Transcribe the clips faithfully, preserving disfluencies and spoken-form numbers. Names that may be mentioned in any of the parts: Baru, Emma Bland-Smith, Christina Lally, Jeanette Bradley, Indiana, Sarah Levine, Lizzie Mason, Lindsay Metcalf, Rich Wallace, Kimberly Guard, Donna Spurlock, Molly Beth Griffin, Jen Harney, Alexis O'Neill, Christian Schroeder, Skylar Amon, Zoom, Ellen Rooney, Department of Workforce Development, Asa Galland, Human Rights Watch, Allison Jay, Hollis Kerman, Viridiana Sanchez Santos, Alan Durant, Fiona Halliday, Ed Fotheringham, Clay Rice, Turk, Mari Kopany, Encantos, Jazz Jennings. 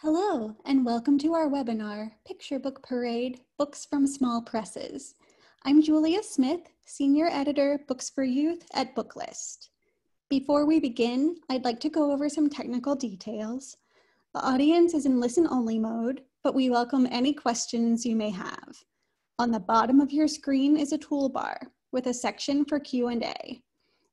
Hello, and welcome to our webinar, Picture Book Parade, Books from Small Presses. I'm Julia Smith, Senior Editor, Books for Youth at Booklist. Before we begin, I'd like to go over some technical details. The audience is in listen-only mode, but we welcome any questions you may have. On the bottom of your screen is a toolbar with a section for Q and A.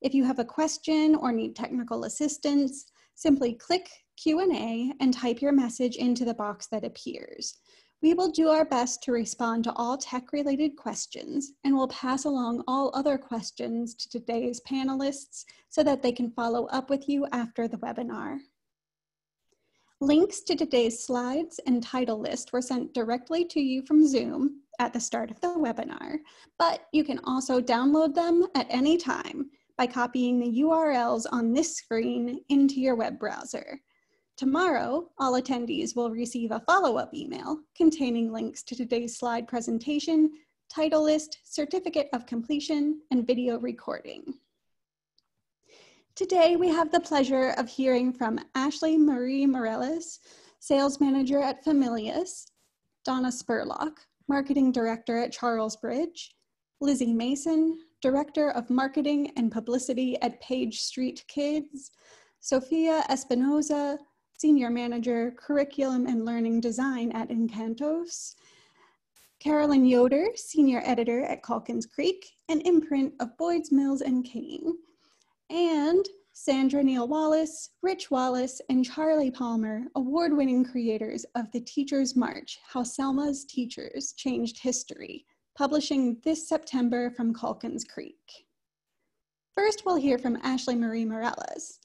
If you have a question or need technical assistance, simply click Q and A and type your message into the box that appears. We will do our best to respond to all tech-related questions, and we'll pass along all other questions to today's panelists so that they can follow up with you after the webinar. Links to today's slides and title list were sent directly to you from Zoom at the start of the webinar, but you can also download them at any time by copying the U R Ls on this screen into your web browser. Tomorrow, all attendees will receive a follow-up email containing links to today's slide presentation, title list, certificate of completion, and video recording. Today, we have the pleasure of hearing from Ashley Marie Morales, Sales Manager at Familius, Donna Spurlock, Marketing Director at Charlesbridge, Lizzie Mason, Director of Marketing and Publicity at Page Street Kids, Sofia Espinoza, Senior Manager, Curriculum and Learning Design at Encantos, Carolyn Yoder, Senior Editor at Calkins Creek, an imprint of Boyd's Mills and Kane, and Sandra Neil Wallace, Rich Wallace, and Charlie Palmer, award-winning creators of The Teacher's March, How Selma's Teachers Changed History, publishing this September from Calkins Creek. First, we'll hear from Ashley Marie Morales.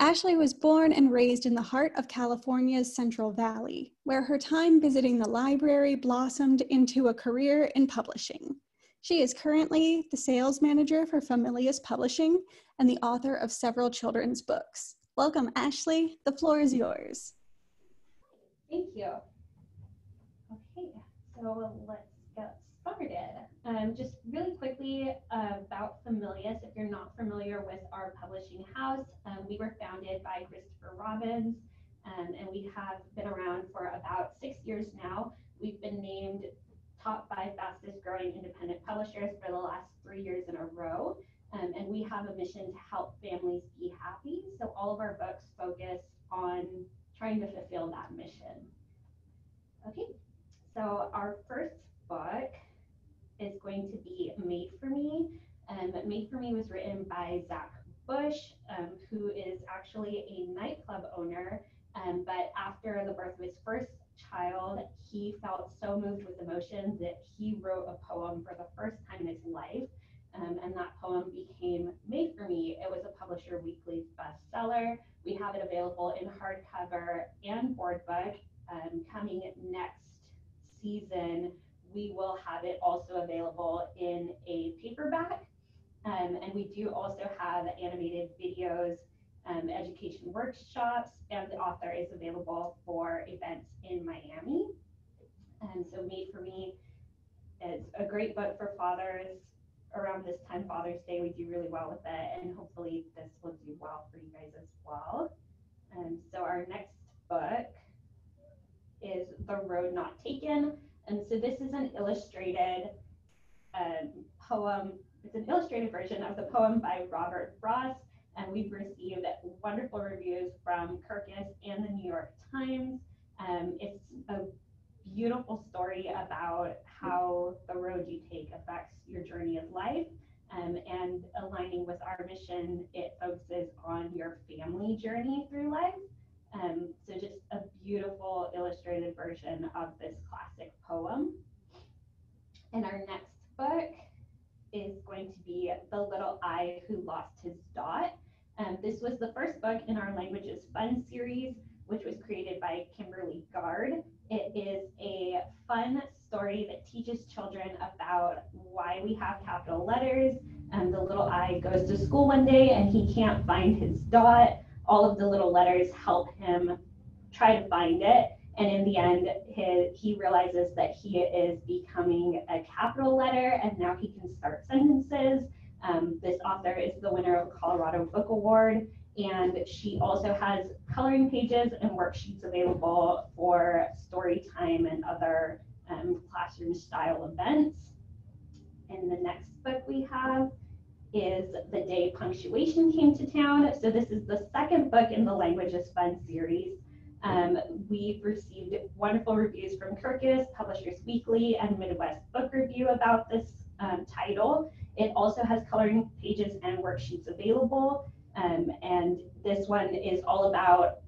Ashley was born and raised in the heart of California's Central Valley, where her time visiting the library blossomed into a career in publishing. She is currently the sales manager for Familius Publishing and the author of several children's books. Welcome, Ashley. The floor is yours. Thank you. Okay, so let's get started. Um, just really quickly uh, about Familius, if you're not familiar with our publishing house, um, we were founded by Christopher Robbins, um, and we have been around for about six years now. We've been named top five fastest growing independent publishers for the last three years in a row, um, and we have a mission to help families be happy, so all of our books focus on trying to fulfill that mission. Okay, so our first book is going to be Made for Me. Um, Made for Me was written by Zach Bush, um, who is actually a nightclub owner, um, but after the birth of his first child, he felt so moved with emotions that he wrote a poem for the first time in his life, um, and that poem became Made for Me. It was a Publisher Weekly bestseller. We have it available in hardcover and board book. Um, coming next season, we will have it also available in a paperback, um, and we do also have animated videos, um, education workshops, and the author is available for events in Miami. And so Made for Me is a great book for fathers. Around this time, Father's Day, we do really well with it, and hopefully this will do well for you guys as well. And so our next book is The Road Not Taken. And so this is an illustrated um, poem. It's an illustrated version of the poem by Robert Frost, and we've received wonderful reviews from Kirkus and the New York Times. Um, it's a beautiful story about how the road you take affects your journey of life, um, and aligning with our mission, it focuses on your family journey through life. Um, so just a beautiful illustrated version of this classic poem. And our next book is going to be The Little Eye Who Lost His Dot. Um, this was the first book in our Language is Fun series, which was created by Kimberly Guard. It is a fun story that teaches children about why we have capital letters. Um, the little eye goes to school one day and he can't find his dot. All of the little letters help him try to find it. And in the end, his, he realizes that he is becoming a capital letter, and now he can start sentences. Um, this author is the winner of the Colorado Book Award, And she also has coloring pages and worksheets available for story time and other um, classroom style events. And the next book we have is The Day Punctuation Came to Town. So this is the second book in the Language is Fun series. Um, we've received wonderful reviews from Kirkus, Publishers Weekly, and Midwest Book Review about this um, title. It also has coloring pages and worksheets available. Um, and this one is all about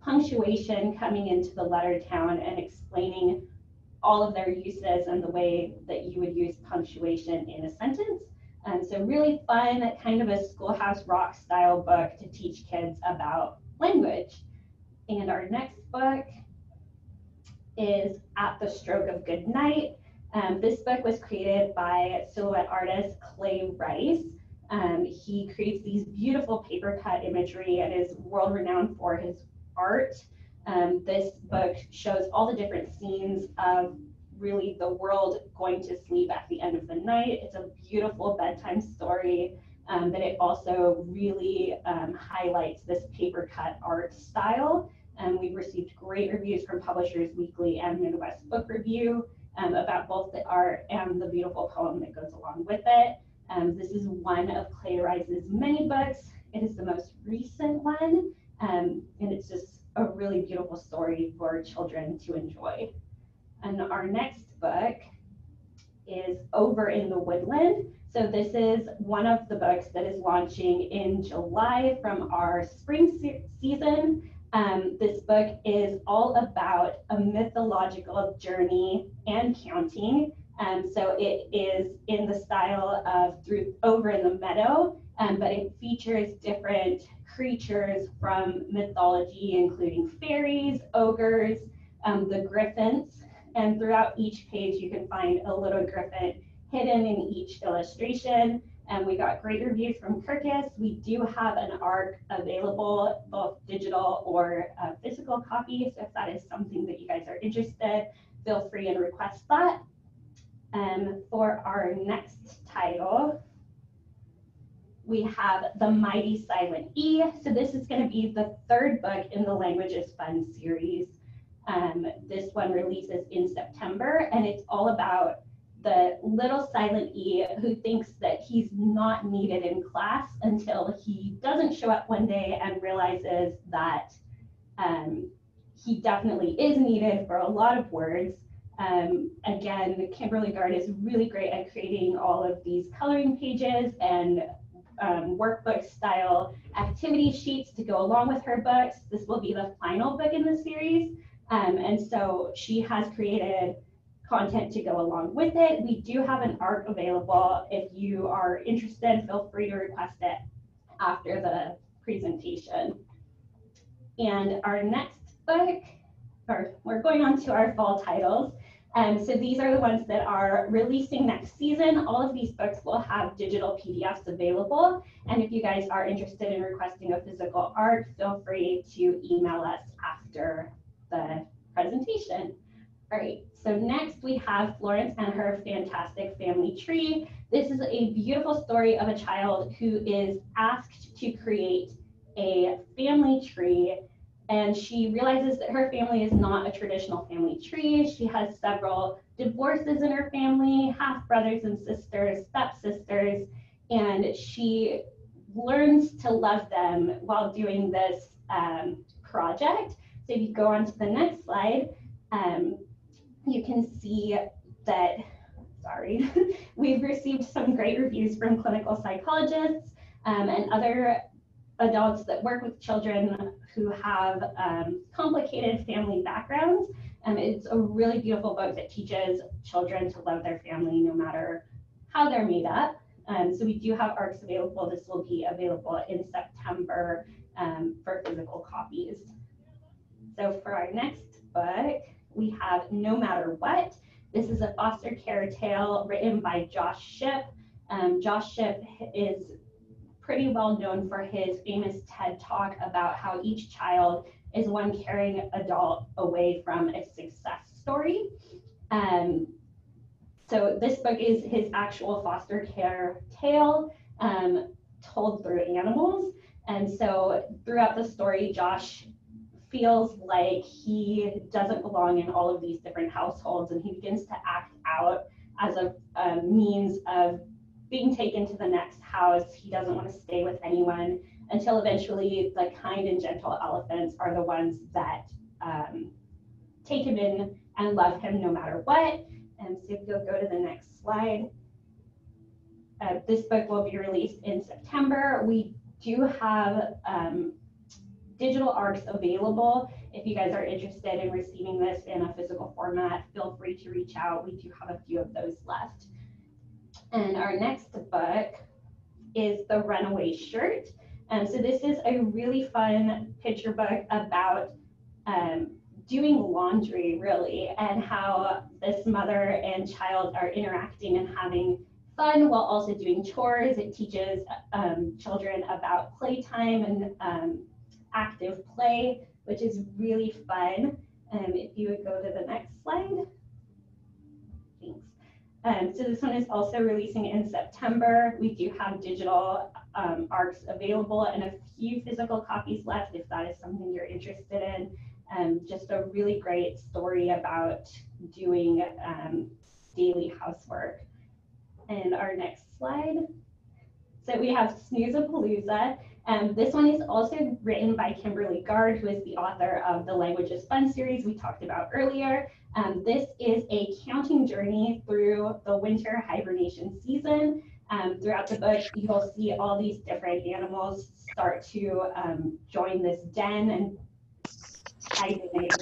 punctuation coming into the letter town and explaining all of their uses and the way that you would use punctuation in a sentence. Um, so really fun, kind of a Schoolhouse Rock style book to teach kids about language. And our next book is At the Stroke of Good Night. Um, this book was created by silhouette artist Clay Rice. Um, he creates these beautiful paper cut imagery and is world renowned for his art. Um, this book shows all the different scenes of really the world going to sleep at the end of the night. It's a beautiful bedtime story, um, but it also really um, highlights this paper cut art style. Um, we've received great reviews from Publishers Weekly and Midwest Book Review um, about both the art and the beautiful poem that goes along with it. Um, this is one of Clay Rice's many books. It is the most recent one, um, and it's just a really beautiful story for children to enjoy. And our next book is Over in the Woodland. So this is one of the books that is launching in July from our spring se season. Um, this book is all about a mythological journey and counting. Um, so it is in the style of through, Over in the Meadow, um, but it features different creatures from mythology, including fairies, ogres, um, the griffins, and throughout each page you can find a little griffin hidden in each illustration. And we got great reviews from Kirkus. We do have an A R C available, both digital or uh, physical copy, so if that is something that you guys are interested, feel free and request that. Um, for our next title, we have The Mighty Silent E. So this is going to be the third book in the Language is Fun series. Um, this one releases in September, and it's all about the little silent E who thinks that he's not needed in class until he doesn't show up one day and realizes that um, he definitely is needed for a lot of words. Um, again, Kimberly Guard is really great at creating all of these coloring pages and um, workbook style activity sheets to go along with her books. This will be the final book in the series. Um, and so she has created content to go along with it. We do have an A R C available. If you are interested, feel free to request it after the presentation. And our next book, or we're going on to our fall titles. Um, so these are the ones that are releasing next season. All of these books will have digital P D Fs available. And if you guys are interested in requesting a physical A R C, feel free to email us after the presentation. All right, so next we have Florence and Her Fantastic Family Tree. This is a beautiful story of a child who is asked to create a family tree, and she realizes that her family is not a traditional family tree. She has several divorces in her family, half brothers and sisters, stepsisters, and she learns to love them while doing this um, project. So if you go on to the next slide, um, you can see that, sorry, we've received some great reviews from clinical psychologists um, and other adults that work with children who have um, complicated family backgrounds. Um, it's a really beautiful book that teaches children to love their family no matter how they're made up. Um, so we do have A R Cs available. This will be available in September um, for physical copies. So for our next book, we have No Matter What. This is a foster care tale written by Josh Shipp. Um, Josh Shipp is pretty well known for his famous TED Talk about how each child is one caring adult away from a success story. Um, so this book is his actual foster care tale um, told through animals. And so throughout the story, Josh feels like he doesn't belong in all of these different households, and he begins to act out as a, a means of being taken to the next house. He doesn't want to stay with anyone until eventually the kind and gentle elephants are the ones that um, take him in and love him no matter what. And so if you'll go to the next slide. Uh, this book will be released in September. We do have um, digital A R Cs available. If you guys are interested in receiving this in a physical format, feel free to reach out. We do have a few of those left. And our next book is The Runaway Shirt. Um, so this is a really fun picture book about um, doing laundry, really, and how this mother and child are interacting and having fun while also doing chores. It teaches um, children about playtime and um, active play, which is really fun. Um, if you would go to the next slide. Thanks. Um, so this one is also releasing in September. We do have digital um, A R Cs available and a few physical copies left if that is something you're interested in. Um, just a really great story about doing um, daily housework. And our next slide. So we have Snoozapalooza. Um, this one is also written by Kimberly Guard, who is the author of the Language is Fun series we talked about earlier. Um, this is a counting journey through the winter hibernation season. Um, throughout the book, you'll see all these different animals start to um, join this den and hibernate.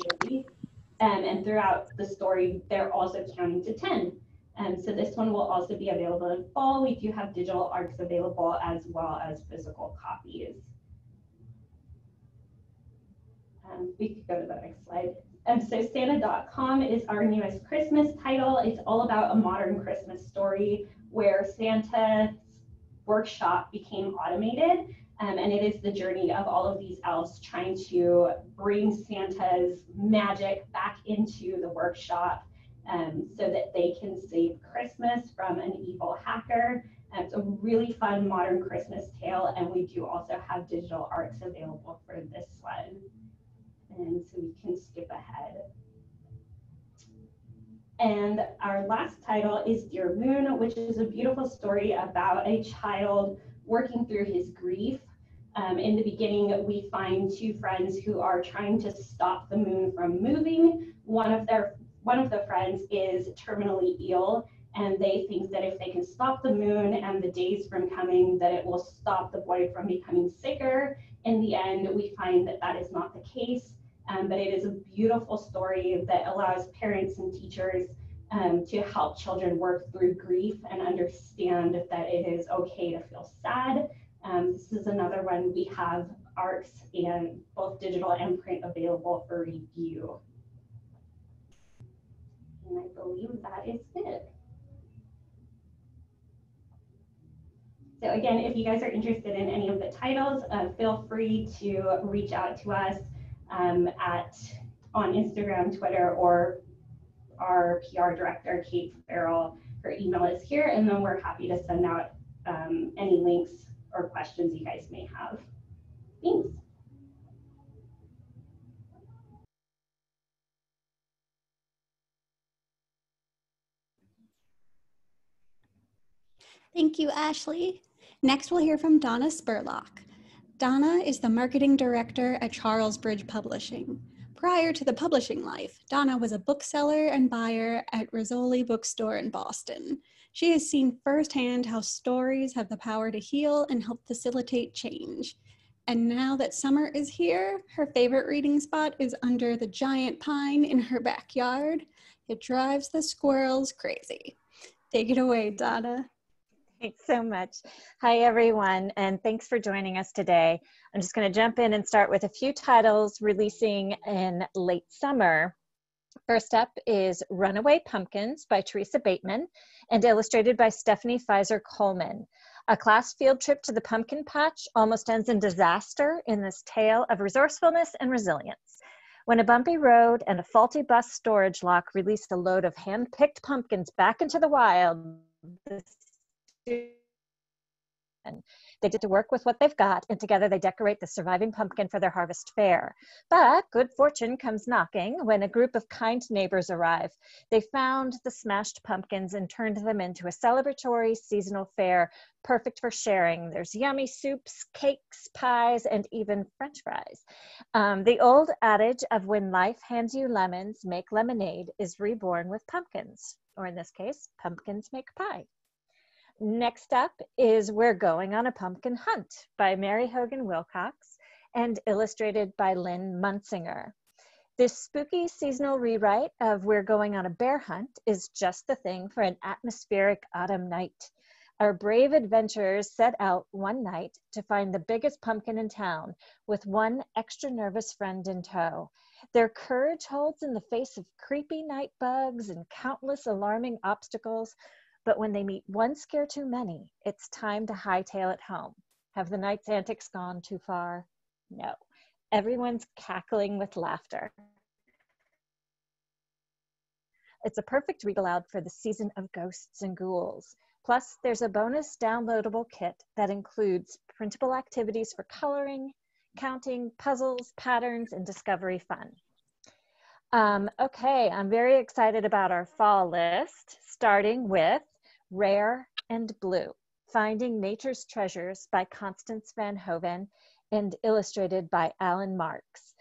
Um, and throughout the story, they're also counting to ten. Um, so this one will also be available in fall. We do have digital A R Cs available as well as physical copies. Um, we could go to the next slide. Um, so Santa dot com is our newest Christmas title. It's all about a modern Christmas story where Santa's workshop became automated. Um, and it is the journey of all of these elves trying to bring Santa's magic back into the workshop. Um, so that they can save Christmas from an evil hacker. Um, it's a really fun modern Christmas tale, and we do also have digital A R Cs available for this one. And so we can skip ahead. And our last title is Dear Moon, which is a beautiful story about a child working through his grief. Um, in the beginning, we find two friends who are trying to stop the moon from moving. One of their One of the friends is terminally ill, and they think that if they can stop the moon and the days from coming, that it will stop the boy from becoming sicker. In the end, we find that that is not the case, um, but it is a beautiful story that allows parents and teachers um, to help children work through grief and understand that it is okay to feel sad. Um, this is another one we have A R Cs and both digital and print available for review. And I believe that is it. So again, if you guys are interested in any of the titles, uh, feel free to reach out to us um, at on Instagram, Twitter, or our P R director, Kate Farrell. Her email is here, and then we're happy to send out um, any links or questions you guys may have. Thanks. Thank you, Ashley. Next, we'll hear from Donna Spurlock. Donna is the marketing director at Charlesbridge Publishing. Prior to the publishing life, Donna was a bookseller and buyer at Rizzoli Bookstore in Boston. She has seen firsthand how stories have the power to heal and help facilitate change. And now that summer is here, her favorite reading spot is under the giant pine in her backyard. It drives the squirrels crazy. Take it away, Donna. Thanks so much. Hi, everyone, and thanks for joining us today. I'm just going to jump in and start with a few titles releasing in late summer. First up is Runaway Pumpkins by Teresa Bateman and illustrated by Stephanie Fizer Coleman. A class field trip to the pumpkin patch almost ends in disaster in this tale of resourcefulness and resilience. When a bumpy road and a faulty bus storage lock released a load of hand-picked pumpkins back into the wild, and They get to work with what they've got, and together they decorate the surviving pumpkin for their harvest fair. But good fortune comes knocking when a group of kind neighbors arrive. They found the smashed pumpkins and turned them into a celebratory seasonal fair, perfect for sharing. There's yummy soups, cakes, pies, and even French fries. Um, the old adage of when life hands you lemons, make lemonade is reborn with pumpkins, or in this case, pumpkins make pie. Next up is We're Going on a Pumpkin Hunt by Mary Hogan Wilcox and illustrated by Lynn Munsinger. This spooky seasonal rewrite of We're Going on a Bear Hunt is just the thing for an atmospheric autumn night. Our brave adventurers set out one night to find the biggest pumpkin in town with one extra nervous friend in tow. Their courage holds in the face of creepy night bugs and countless alarming obstacles, but when they meet one scare too many, it's time to hightail it home. Have the night's antics gone too far? No. Everyone's cackling with laughter. It's a perfect read aloud for the season of ghosts and ghouls. Plus, there's a bonus downloadable kit that includes printable activities for coloring, counting, puzzles, patterns, and discovery fun. Um, okay, I'm very excited about our fall list, starting with Rare and Blue, Finding Nature's Treasures by Constance Van Hoven and illustrated by Alan Marks.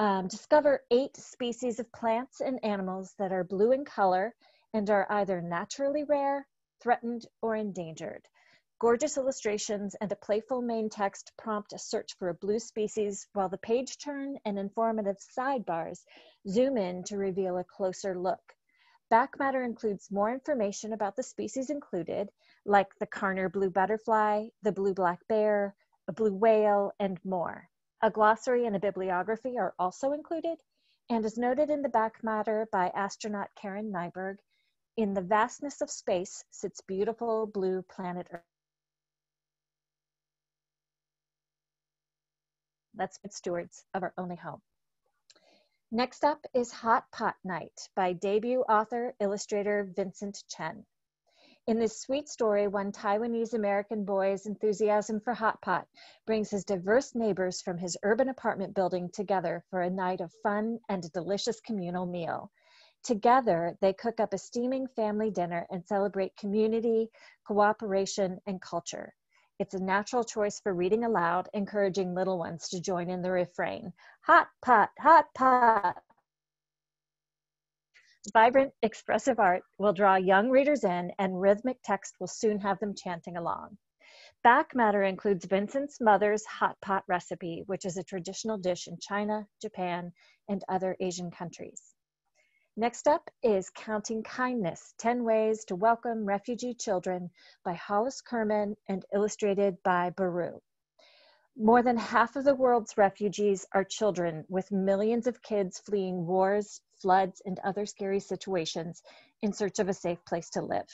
Um, discover eight species of plants and animals that are blue in color and are either naturally rare, threatened or endangered. Gorgeous illustrations and a playful main text prompt a search for a blue species, while the page turn and informative sidebars zoom in to reveal a closer look. Back matter includes more information about the species included, like the Carner blue butterfly, the blue black bear, a blue whale, and more. A glossary and a bibliography are also included, and as noted in the back matter by astronaut Karen Nyberg, in the vastness of space sits beautiful blue planet Earth. Let's be stewards of our only home. Next up is Hot Pot Night by debut author, illustrator Vincent Chen. In this sweet story, one Taiwanese American boy's enthusiasm for hot pot brings his diverse neighbors from his urban apartment building together for a night of fun and a delicious communal meal. Together, they cook up a steaming family dinner and celebrate community, cooperation, and culture. It's a natural choice for reading aloud, encouraging little ones to join in the refrain, hot pot, hot pot. Vibrant, expressive art will draw young readers in and rhythmic text will soon have them chanting along. Back matter includes Vincent's mother's hot pot recipe, which is a traditional dish in China, Japan, and other Asian countries. Next up is Counting Kindness, ten Ways to Welcome Refugee Children by Hollis Kerman and illustrated by Baru. More than half of the world's refugees are children, with millions of kids fleeing wars, floods, and other scary situations in search of a safe place to live.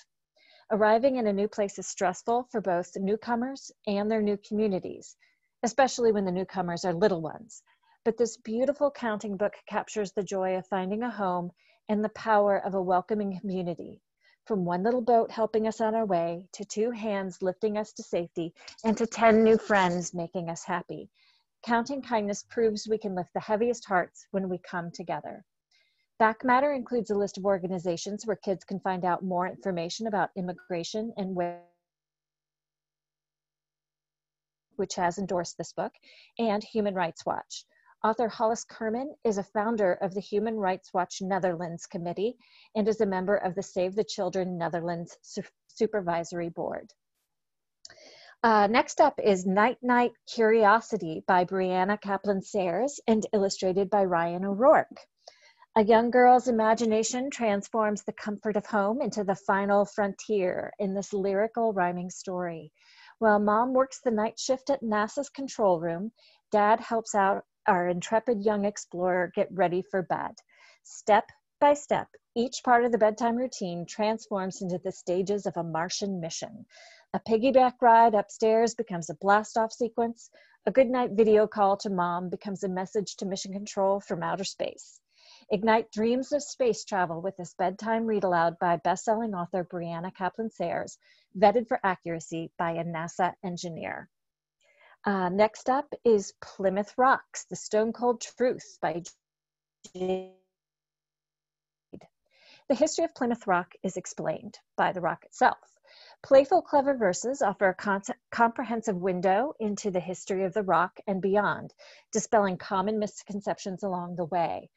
Arriving in a new place is stressful for both the newcomers and their new communities, especially when the newcomers are little ones. But this beautiful counting book captures the joy of finding a home and the power of a welcoming community. From one little boat helping us on our way, to two hands lifting us to safety, and to ten new friends making us happy. Counting Kindness proves we can lift the heaviest hearts when we come together. Back matter includes a list of organizations where kids can find out more information about immigration and where which has endorsed this book, and Human Rights Watch. Author Hollis Kerman is a founder of the Human Rights Watch Netherlands Committee and is a member of the Save the Children Netherlands Su Supervisory Board. Uh, next up is Night Night Curiosity by Brianna Kaplan-Sayres and illustrated by Ryan O'Rourke. A young girl's imagination transforms the comfort of home into the final frontier in this lyrical rhyming story. While mom works the night shift at NASA's control room, dad helps out our intrepid young explorer get ready for bed. Step by step, each part of the bedtime routine transforms into the stages of a Martian mission. A piggyback ride upstairs becomes a blast-off sequence. A goodnight video call to mom becomes a message to mission control from outer space. Ignite dreams of space travel with this bedtime read aloud by best-selling author Brianna Kaplan-Sayres, vetted for accuracy by a NASA engineer. Uh, next up is Plymouth Rocks, The Stone Cold Truth by Jade. The history of Plymouth Rock is explained by the rock itself. Playful, clever verses offer a con comprehensive window into the history of the rock and beyond, dispelling common misconceptions along the way.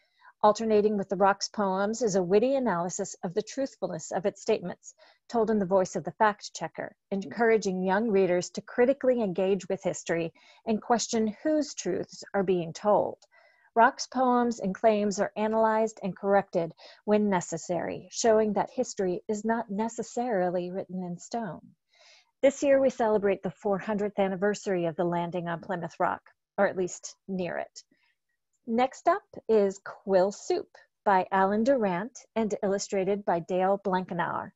Alternating with the rock's poems is a witty analysis of the truthfulness of its statements, told in the voice of the fact checker, encouraging young readers to critically engage with history and question whose truths are being told. Rock's poems and claims are analyzed and corrected when necessary, showing that history is not necessarily written in stone. This year we celebrate the four hundredth anniversary of the landing on Plymouth Rock, or at least near it. Next up is Quill Soup by Alan Durant and illustrated by Dale Blankenauer.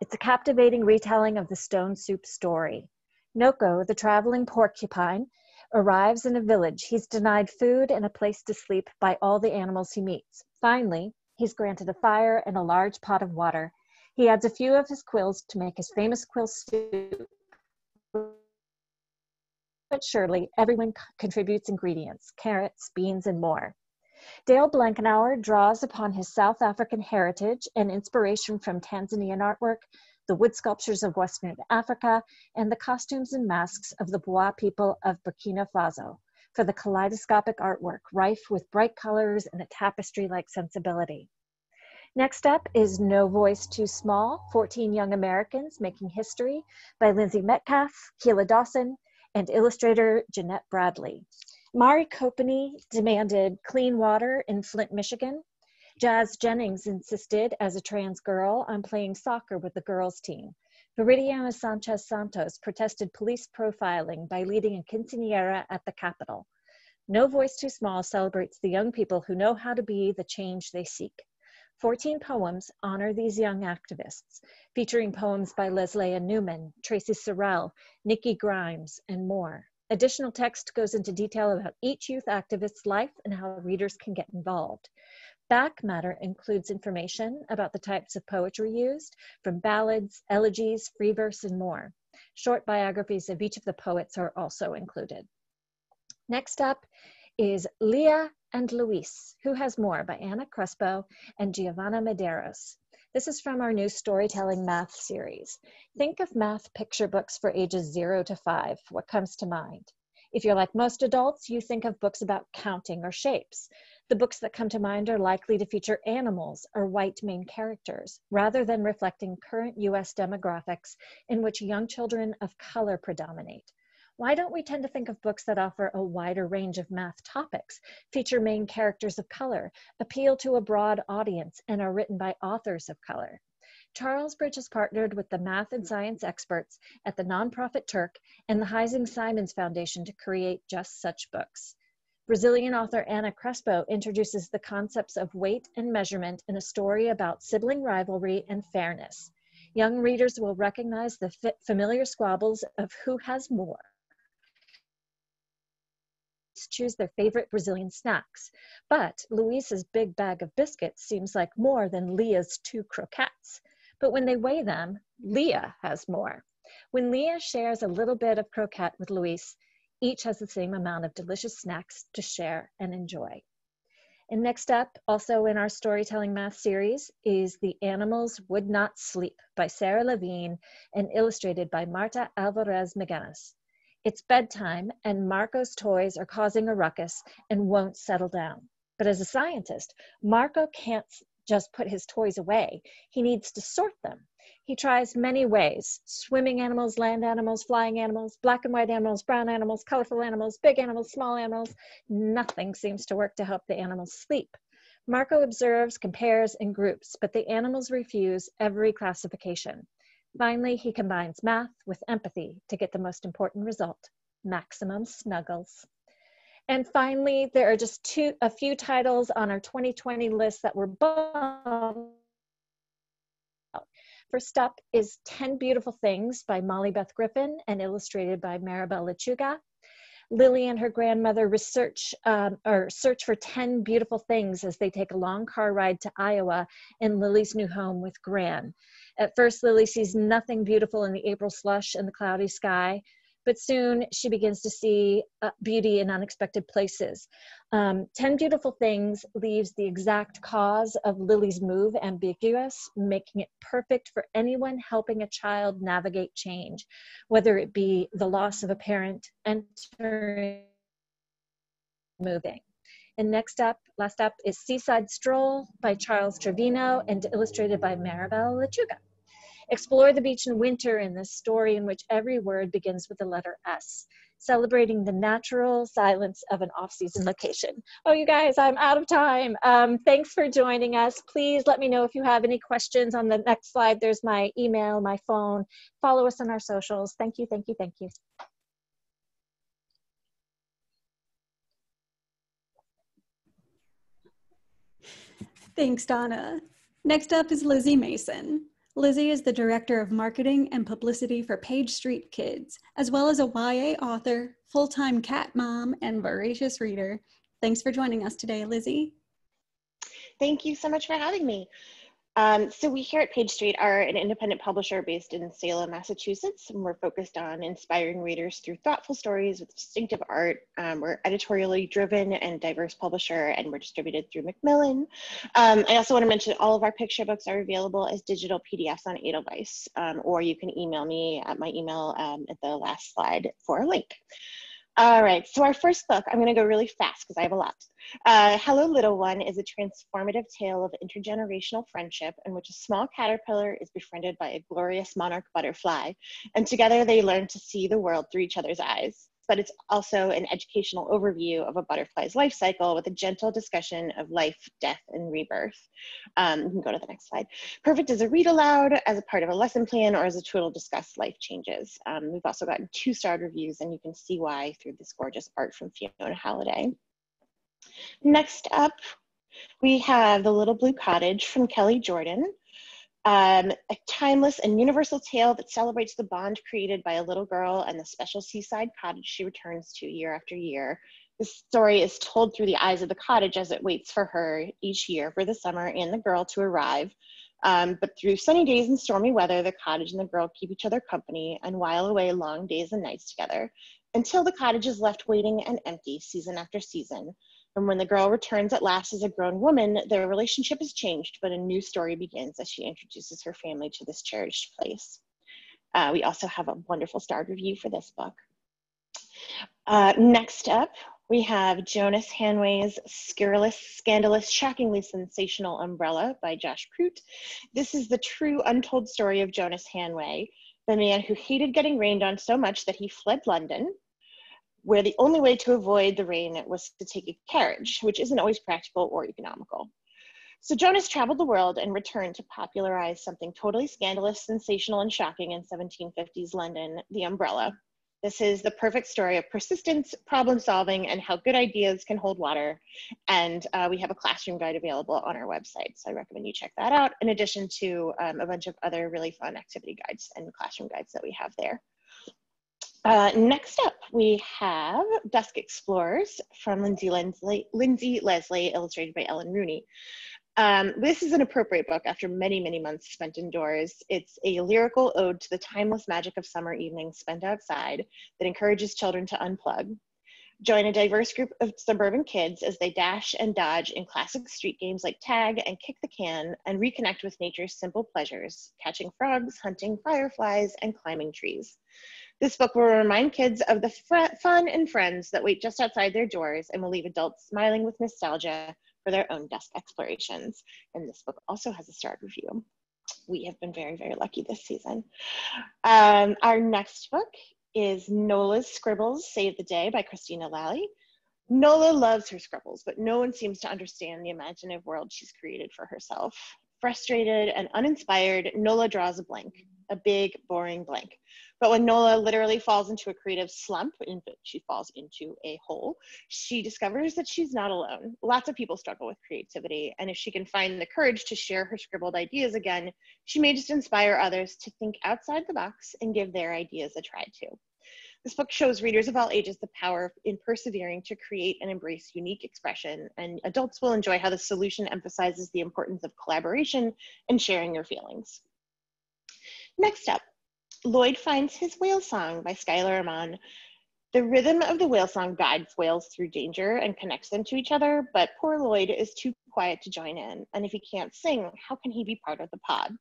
It's a captivating retelling of the Stone Soup story. Noko, the traveling porcupine, arrives in a village. He's denied food and a place to sleep by all the animals he meets. Finally, he's granted a fire and a large pot of water. He adds a few of his quills to make his famous quill soup. But surely everyone contributes ingredients, carrots, beans, and more. Dale Blankenauer draws upon his South African heritage and inspiration from Tanzanian artwork, the wood sculptures of Western Africa, and the costumes and masks of the Bois people of Burkina Faso for the kaleidoscopic artwork, rife with bright colors and a tapestry-like sensibility. Next up is No Voice Too Small, fourteen Young Americans Making History by Lindsay Metcalf, Keela Dawson, and illustrator Jeanette Bradley. Mari Kopany demanded clean water in Flint, Michigan. Jazz Jennings insisted as a trans girl on playing soccer with the girls team. Viridiana Sanchez Santos protested police profiling by leading a quinceañera at the Capitol. No Voice Too Small celebrates the young people who know how to be the change they seek. fourteen poems honor these young activists, featuring poems by Leslie Newman, Tracy Sorrell, Nikki Grimes, and more. Additional text goes into detail about each youth activist's life and how readers can get involved. Back matter includes information about the types of poetry used, from ballads, elegies, free verse, and more. Short biographies of each of the poets are also included. Next up is Leah and Luis, Who Has More by Anna Crespo and Giovanna Medeiros. This is from our new storytelling math series. Think of math picture books for ages zero to five. What comes to mind? If you're like most adults, you think of books about counting or shapes. The books that come to mind are likely to feature animals or white main characters, rather than reflecting current U S demographics in which young children of color predominate. Why don't we tend to think of books that offer a wider range of math topics, feature main characters of color, appeal to a broad audience, and are written by authors of color? Charlesbridge has partnered with the math and science experts at the nonprofit Turk and the Heising-Simons Foundation to create just such books. Brazilian author Anna Crespo introduces the concepts of weight and measurement in a story about sibling rivalry and fairness. Young readers will recognize the familiar squabbles of who has more. Choose their favorite Brazilian snacks. But Luis's big bag of biscuits seems like more than Leah's two croquettes. But when they weigh them, Leah has more. When Leah shares a little bit of croquette with Luis, each has the same amount of delicious snacks to share and enjoy. And next up, also in our storytelling math series, is The Animals Would Not Sleep by Sarah Levine and illustrated by Marta Alvarez-Maganas. It's bedtime and Marco's toys are causing a ruckus and won't settle down. But as a scientist, Marco can't just put his toys away. He needs to sort them. He tries many ways: swimming animals, land animals, flying animals, black and white animals, brown animals, colorful animals, big animals, small animals. Nothing seems to work to help the animals sleep. Marco observes, compares, and groups, but the animals refuse every classification. Finally, he combines math with empathy to get the most important result, maximum snuggles. And finally, there are just two, a few titles on our twenty twenty list that were bummed out. First up is ten Beautiful Things by Molly Beth Griffin and illustrated by Maribel Lechuga. Lily and her grandmother research um, or search for ten beautiful things as they take a long car ride to Iowa in Lily's new home with Gran. At first, Lily sees nothing beautiful in the April slush and the cloudy sky, but soon she begins to see uh, beauty in unexpected places. Um, ten Beautiful Things leaves the exact cause of Lily's move ambiguous, making it perfect for anyone helping a child navigate change, whether it be the loss of a parent, entering, moving. And next up, last up is Seaside Stroll by Charles Trevino and illustrated by Maribel Lechuga. Explore the beach in winter in this story in which every word begins with the letter S, celebrating the natural silence of an off-season location. Oh, you guys, I'm out of time. Um, thanks for joining us. Please let me know if you have any questions. On the next slide, there's my email, my phone. Follow us on our socials. Thank you, thank you, thank you. Thanks, Donna. Next up is Lizzie Mason. Lizzie is the Director of Marketing and Publicity for Page Street Kids, as well as a Y A author, full-time cat mom, and voracious reader. Thanks for joining us today, Lizzie. Thank you so much for having me. Um, so we here at Page Street are an independent publisher based in Salem, Massachusetts, and we're focused on inspiring readers through thoughtful stories with distinctive art. Um, we're editorially driven and diverse publisher, and we're distributed through Macmillan. Um, I also want to mention all of our picture books are available as digital P D Fs on Edelweiss, um, or you can email me at my email um, at the last slide for a link. All right, so our first book, I'm going to go really fast because I have a lot. Uh, Hello Little One is a transformative tale of intergenerational friendship in which a small caterpillar is befriended by a glorious monarch butterfly, and together they learn to see the world through each other's eyes. But it's also an educational overview of a butterfly's life cycle with a gentle discussion of life, death, and rebirth. Um, you can go to the next slide. Perfect as a read aloud, as a part of a lesson plan, or as a tool to discuss life changes. Um, we've also gotten two-starred reviews, and you can see why through this gorgeous art from Fiona Halliday. Next up, we have The Little Blue Cottage from Kelly Jordan. Um, a timeless and universal tale that celebrates the bond created by a little girl and the special seaside cottage she returns to year after year. The story is told through the eyes of the cottage as it waits for her each year for the summer and the girl to arrive. Um, but through sunny days and stormy weather, the cottage and the girl keep each other company and while away long days and nights together until the cottage is left waiting and empty season after season. And when the girl returns at last as a grown woman, their relationship has changed, but a new story begins as she introduces her family to this cherished place. Uh, we also have a wonderful starred review for this book. Uh, next up, we have Jonas Hanway's Scurrilous, Scandalous, Shockingly Sensational Umbrella by Josh Crute. This is the true untold story of Jonas Hanway, the man who hated getting rained on so much that he fled London, where the only way to avoid the rain was to take a carriage, which isn't always practical or economical. So Jonas traveled the world and returned to popularize something totally scandalous, sensational, and shocking in seventeen fifties London, the umbrella. This is the perfect story of persistence, problem solving, and how good ideas can hold water. And uh, we have a classroom guide available on our website, so I recommend you check that out, in addition to um, a bunch of other really fun activity guides and classroom guides that we have there. Uh, next up, we have Dusk Explorers from Lindsay, Lindsay, Lindsay Leslie, illustrated by Ellen Rooney. Um, this is an appropriate book after many, many months spent indoors. It's a lyrical ode to the timeless magic of summer evenings spent outside that encourages children to unplug. Join a diverse group of suburban kids as they dash and dodge in classic street games like tag and kick the can and reconnect with nature's simple pleasures, catching frogs, hunting fireflies, and climbing trees. This book will remind kids of the fun and friends that wait just outside their doors and will leave adults smiling with nostalgia for their own dusk explorations. And this book also has a starred review. We have been very, very lucky this season. Um, our next book is Nola's Scribbles Save the Day by Christina Lally. Nola loves her scribbles, but no one seems to understand the imaginative world she's created for herself. Frustrated and uninspired, Nola draws a blank. A big, boring blank. But when Nola literally falls into a creative slump, and she falls into a hole, she discovers that she's not alone. Lots of people struggle with creativity, and if she can find the courage to share her scribbled ideas again, she may just inspire others to think outside the box and give their ideas a try too. This book shows readers of all ages the power in persevering to create and embrace unique expression, and adults will enjoy how the solution emphasizes the importance of collaboration and sharing your feelings. Next up, Lloyd finds his whale song by Skylar Amon. The rhythm of the whale song guides whales through danger and connects them to each other, but poor Lloyd is too quiet to join in. And if he can't sing, how can he be part of the pod?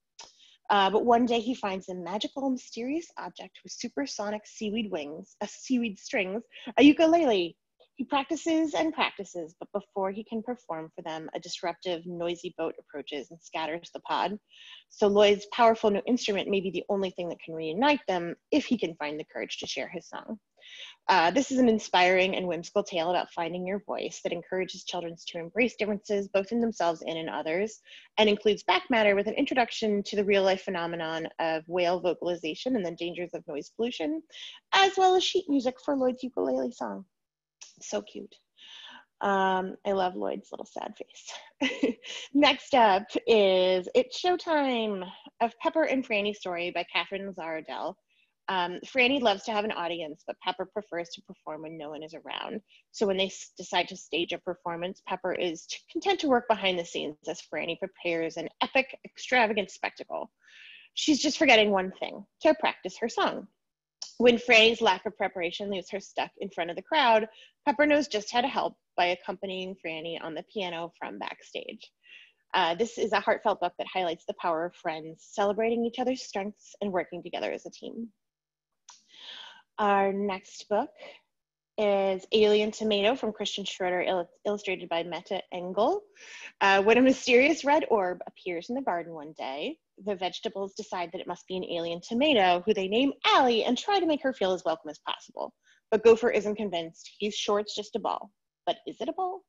Uh, but one day he finds a magical, mysterious object with supersonic seaweed wings, a seaweed strings, a ukulele. He practices and practices, but before he can perform for them, a disruptive, noisy boat approaches and scatters the pod. So Lloyd's powerful new instrument may be the only thing that can reunite them if he can find the courage to share his song. Uh, this is an inspiring and whimsical tale about finding your voice that encourages children to embrace differences, both in themselves and in others, and includes back matter with an introduction to the real-life phenomenon of whale vocalization and the dangers of noise pollution, as well as sheet music for Lloyd's ukulele song. So cute. Um, I love Lloyd's little sad face. Next up is It's Showtime, a Pepper and Franny story by Catherine Lazar-Odell. Um, Franny loves to have an audience, but Pepper prefers to perform when no one is around. So when they s decide to stage a performance, Pepper is content to work behind the scenes as Franny prepares an epic, extravagant spectacle. She's just forgetting one thing: to practice her song. When Franny's lack of preparation leaves her stuck in front of the crowd, Pepper knows just how to help by accompanying Franny on the piano from backstage. Uh, this is a heartfelt book that highlights the power of friends celebrating each other's strengths and working together as a team. Our next book is Alien Tomato from Christian Schroeder, il illustrated by Mette Engel. Uh, when a mysterious red orb appears in the garden one day, the vegetables decide that it must be an alien tomato, who they name Allie and try to make her feel as welcome as possible. But Gopher isn't convinced. He's sure it's just a ball. But is it a ball?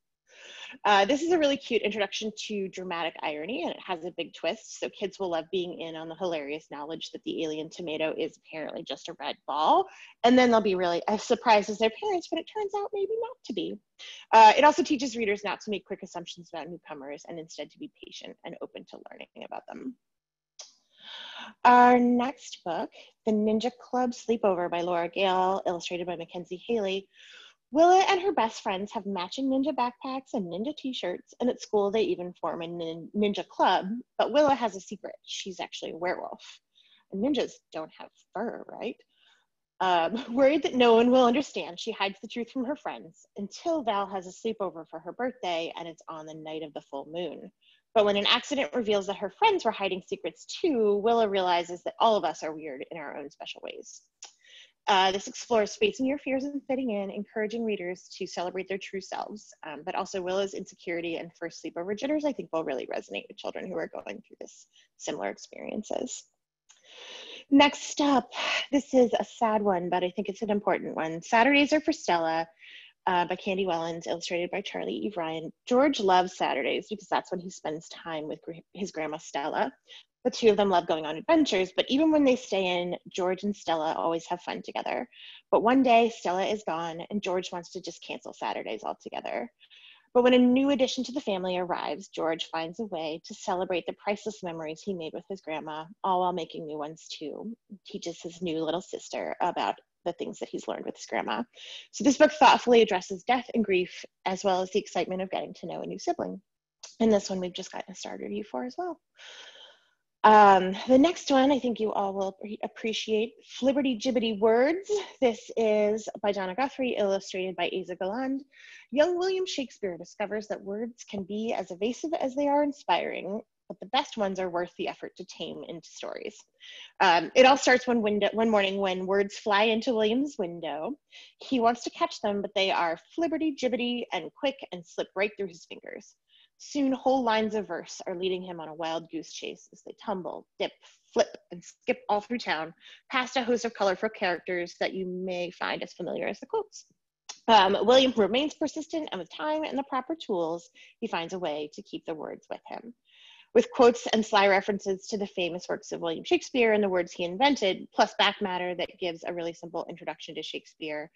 Uh, this is a really cute introduction to dramatic irony, and it has a big twist, so kids will love being in on the hilarious knowledge that the alien tomato is apparently just a red ball, and then they'll be really as surprised as their parents, but it turns out maybe not to be. Uh, it also teaches readers not to make quick assumptions about newcomers and instead to be patient and open to learning about them. Our next book, The Ninja Club Sleepover by Laura Gale, illustrated by Mackenzie Haley. Willa and her best friends have matching ninja backpacks and ninja t-shirts, and at school they even form a nin ninja club, but Willa has a secret. She's actually a werewolf. And ninjas don't have fur, right? Um, worried that no one will understand, she hides the truth from her friends until Val has a sleepover for her birthday, and it's on the night of the full moon. But when an accident reveals that her friends were hiding secrets too, Willa realizes that all of us are weird in our own special ways. Uh, this explores facing your fears and fitting in, encouraging readers to celebrate their true selves, um, but also Willa's insecurity and first sleepover jitters, I think, will really resonate with children who are going through this similar experiences. Next up, this is a sad one, but I think it's an important one. Saturdays Are for Stella uh, by Candy Wellens, illustrated by Charlie E. Ryan. George loves Saturdays because that's when he spends time with his grandma Stella. The two of them love going on adventures, but even when they stay in, George and Stella always have fun together. But one day, Stella is gone, and George wants to just cancel Saturdays altogether. But when a new addition to the family arrives, George finds a way to celebrate the priceless memories he made with his grandma, all while making new ones too. He teaches his new little sister about the things that he's learned with his grandma. So this book thoughtfully addresses death and grief, as well as the excitement of getting to know a new sibling. And this one we've just gotten a star review for as well. Um, the next one, I think you all will appreciate, Flibberty Gibberty Words. This is by Donna Guthrie, illustrated by Asa Galland. Young William Shakespeare discovers that words can be as evasive as they are inspiring, but the best ones are worth the effort to tame into stories. Um, it all starts one, window, one morning when words fly into William's window. He wants to catch them, but they are flibberty gibberty and quick and slip right through his fingers. Soon, whole lines of verse are leading him on a wild goose chase as they tumble, dip, flip, and skip all through town, past a host of colorful characters that you may find as familiar as the quotes. Um, William remains persistent, and with time and the proper tools, he finds a way to keep the words with him. With quotes and sly references to the famous works of William Shakespeare and the words he invented, plus back matter that gives a really simple introduction to Shakespeare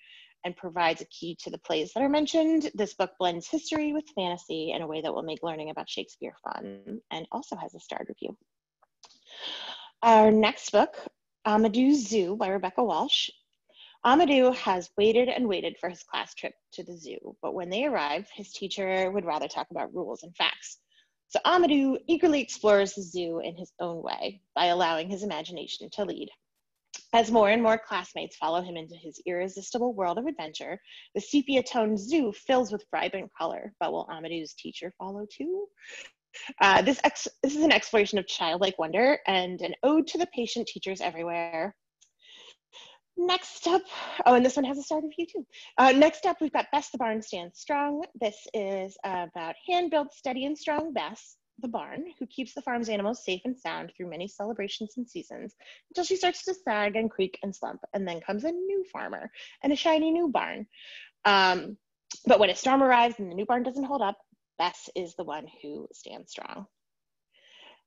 and provides a key to the plays that are mentioned, this book blends history with fantasy in a way that will make learning about Shakespeare fun, and also has a starred review. Our next book, Amadou Zoo by Rebecca Walsh. Amadou has waited and waited for his class trip to the zoo, but when they arrive, his teacher would rather talk about rules and facts. So Amadou eagerly explores the zoo in his own way by allowing his imagination to lead. As more and more classmates follow him into his irresistible world of adventure, the sepia-toned zoo fills with vibrant color, but will Amadou's teacher follow too? Uh, this, ex this is an exploration of childlike wonder and an ode to the patient teachers everywhere. Next up, oh, and this one has a star review too. Uh, next up, we've got Bess the Barn Stands Strong. This is about hand-built, steady, and strong Bess the barn, who keeps the farm's animals safe and sound through many celebrations and seasons, until she starts to sag and creak and slump, and then comes a new farmer and a shiny new barn. Um, but when a storm arrives and the new barn doesn't hold up, Bess is the one who stands strong.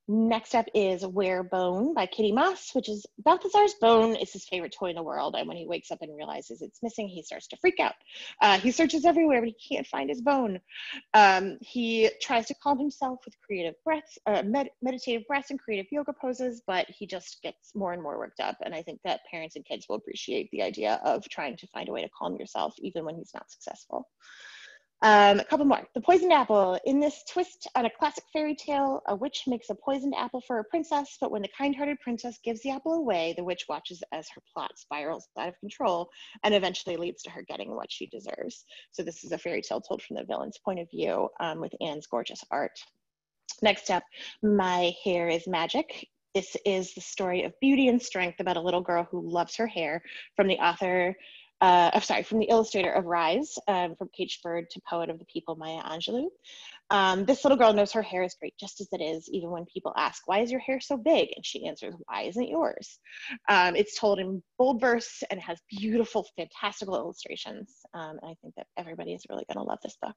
Next up is Where Bone by Kitty Moss, which is Balthazar's bone is his favorite toy in the world, and when he wakes up and realizes it's missing, he starts to freak out. Uh, he searches everywhere, but he can't find his bone. Um, he tries to calm himself with creative breaths, uh, med meditative breaths and creative yoga poses, but he just gets more and more worked up, and I think that parents and kids will appreciate the idea of trying to find a way to calm yourself even when he's not successful. Um, a couple more. The Poisoned Apple. In this twist on a classic fairy tale, a witch makes a poisoned apple for a princess, but when the kind-hearted princess gives the apple away, the witch watches as her plot spirals out of control and eventually leads to her getting what she deserves. So this is a fairy tale told from the villain's point of view, um, with Anne's gorgeous art. Next up, My Hair is Magic. This is the story of beauty and strength about a little girl who loves her hair, from the author Uh, I'm sorry, from the illustrator of Rise, um, from Caged Bird to Poet of the People, Maya Angelou. Um, this little girl knows her hair is great just as it is, even when people ask, why is your hair so big? And she answers, why isn't yours? Um, it's told in bold verse and has beautiful, fantastical illustrations. Um, and I think that everybody is really going to love this book.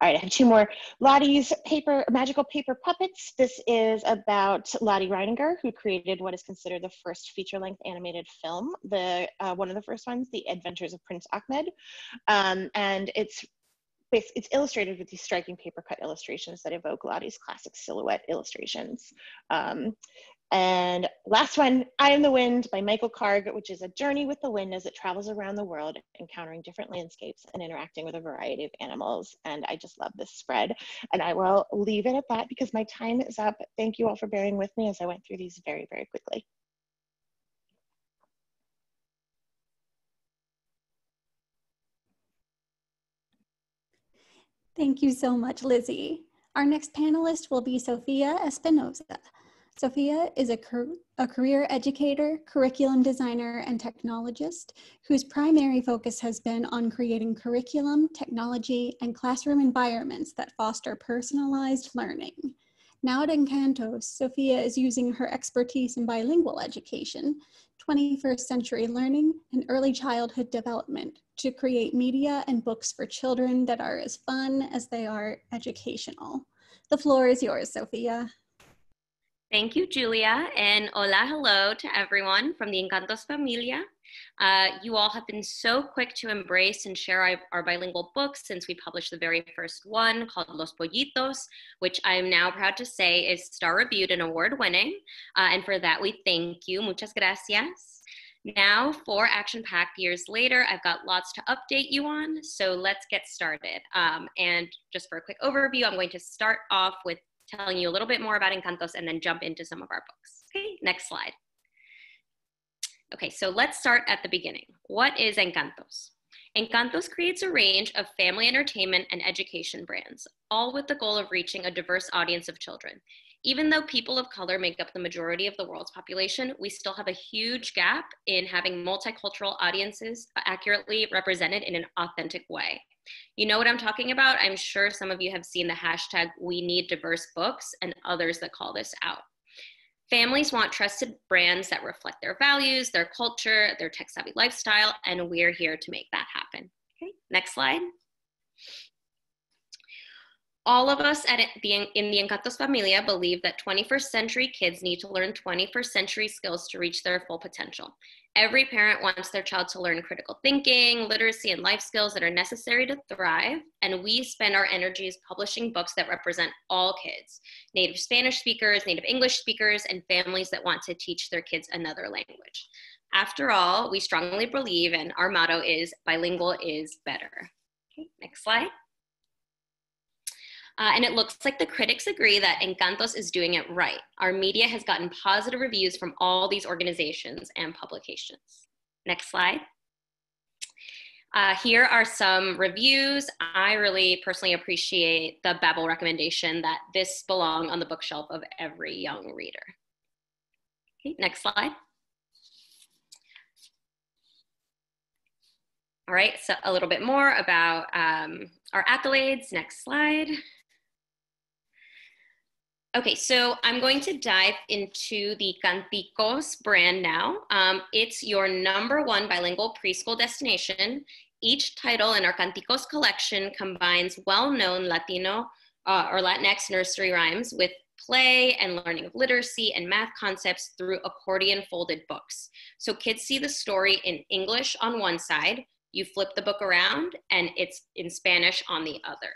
All right, I have two more. Lottie's Paper, Magical Paper Puppets. This is about Lottie Reininger, who created what is considered the first feature-length animated film, the uh, one of the first ones, The Adventures of Prince Ahmed. Um, and it's, it's illustrated with these striking paper-cut illustrations that evoke Lottie's classic silhouette illustrations. Um, And last one, I Am the Wind by Michael Carg, which is a journey with the wind as it travels around the world, encountering different landscapes and interacting with a variety of animals. And I just love this spread. And I will leave it at that because my time is up. Thank you all for bearing with me as I went through these very, very quickly. Thank you so much, Lizzie. Our next panelist will be Sofia Espinoza. Sofia is a, a career educator, curriculum designer, and technologist whose primary focus has been on creating curriculum, technology, and classroom environments that foster personalized learning. Now at Encantos, Sofia is using her expertise in bilingual education, twenty-first century learning, and early childhood development to create media and books for children that are as fun as they are educational. The floor is yours, Sofia. Thank you, Julia, and hola, hello to everyone from the Encantos Familia. Uh, you all have been so quick to embrace and share our, our bilingual books since we published the very first one called Los Pollitos, which I am now proud to say is star-reviewed and award-winning, uh, and for that we thank you. Muchas gracias. Now, four action-packed years later, I've got lots to update you on, so let's get started. Um, and just for a quick overview, I'm going to start off with telling you a little bit more about Encantos and then jump into some of our books. Okay, next slide. Okay, so let's start at the beginning. What is Encantos? Encantos creates a range of family entertainment and education brands, all with the goal of reaching a diverse audience of children. Even though people of color make up the majority of the world's population, we still have a huge gap in having multicultural audiences accurately represented in an authentic way. You know what I'm talking about? I'm sure some of you have seen the hashtag We Need Diverse Books and others that call this out. Families want trusted brands that reflect their values, their culture, their tech-savvy lifestyle, and we're here to make that happen. Okay, next slide. All of us at the, in the Encantos Familia believe that twenty-first century kids need to learn twenty-first century skills to reach their full potential. Every parent wants their child to learn critical thinking, literacy, and life skills that are necessary to thrive, and we spend our energies publishing books that represent all kids, native Spanish speakers, native English speakers, and families that want to teach their kids another language. After all, we strongly believe, and our motto is, bilingual is better. Okay, next slide. Uh, and it looks like the critics agree that Encantos is doing it right. Our media has gotten positive reviews from all these organizations and publications. Next slide. Uh, here are some reviews. I really personally appreciate the Babel recommendation that this belong on the bookshelf of every young reader. Okay, next slide. All right, so a little bit more about um, our accolades. Next slide. Okay, so I'm going to dive into the Canticos brand now. Um, it's your number one bilingual preschool destination. Each title in our Canticos collection combines well-known Latino uh, or Latinx nursery rhymes with play and learning of literacy and math concepts through accordion folded books. So kids see the story in English on one side, you flip the book around, and it's in Spanish on the other.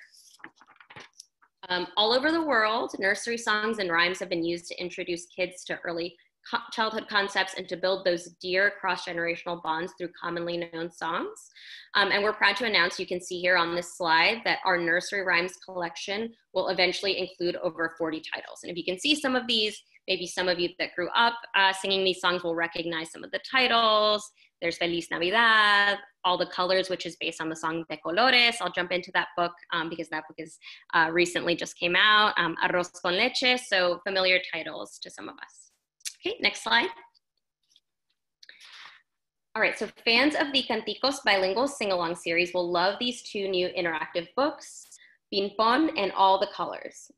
Um, all over the world, nursery songs and rhymes have been used to introduce kids to early co childhood concepts and to build those dear cross-generational bonds through commonly known songs. Um, and we're proud to announce, you can see here on this slide, that our nursery rhymes collection will eventually include over forty titles. And if you can see some of these, maybe some of you that grew up uh, singing these songs will recognize some of the titles. There's Feliz Navidad, All the Colors, which is based on the song De Colores. I'll jump into that book um, because that book is uh, recently just came out. Um, Arroz con leche, so familiar titles to some of us. Okay, next slide. All right, so fans of the Canticos bilingual sing-along series will love these two new interactive books, Pinpon and All the Colors.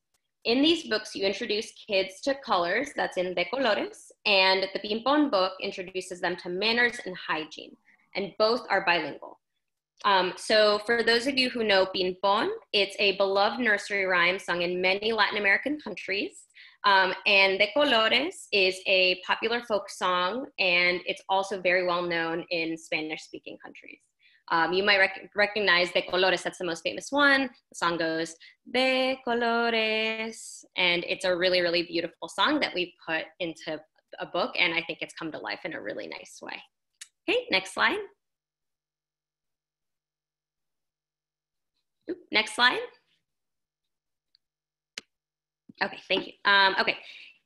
In these books, you introduce kids to colors, that's in De Colores, and the Pinpon book introduces them to manners and hygiene, and both are bilingual. Um, so for those of you who know Pinpon, it's a beloved nursery rhyme sung in many Latin American countries, um, and De Colores is a popular folk song, and it's also very well known in Spanish-speaking countries. Um, you might rec recognize De Colores, that's the most famous one. The song goes, De Colores. And it's a really, really beautiful song that we put into a book, and I think it's come to life in a really nice way. Okay, next slide. Oop, next slide. Okay, thank you. Um, okay.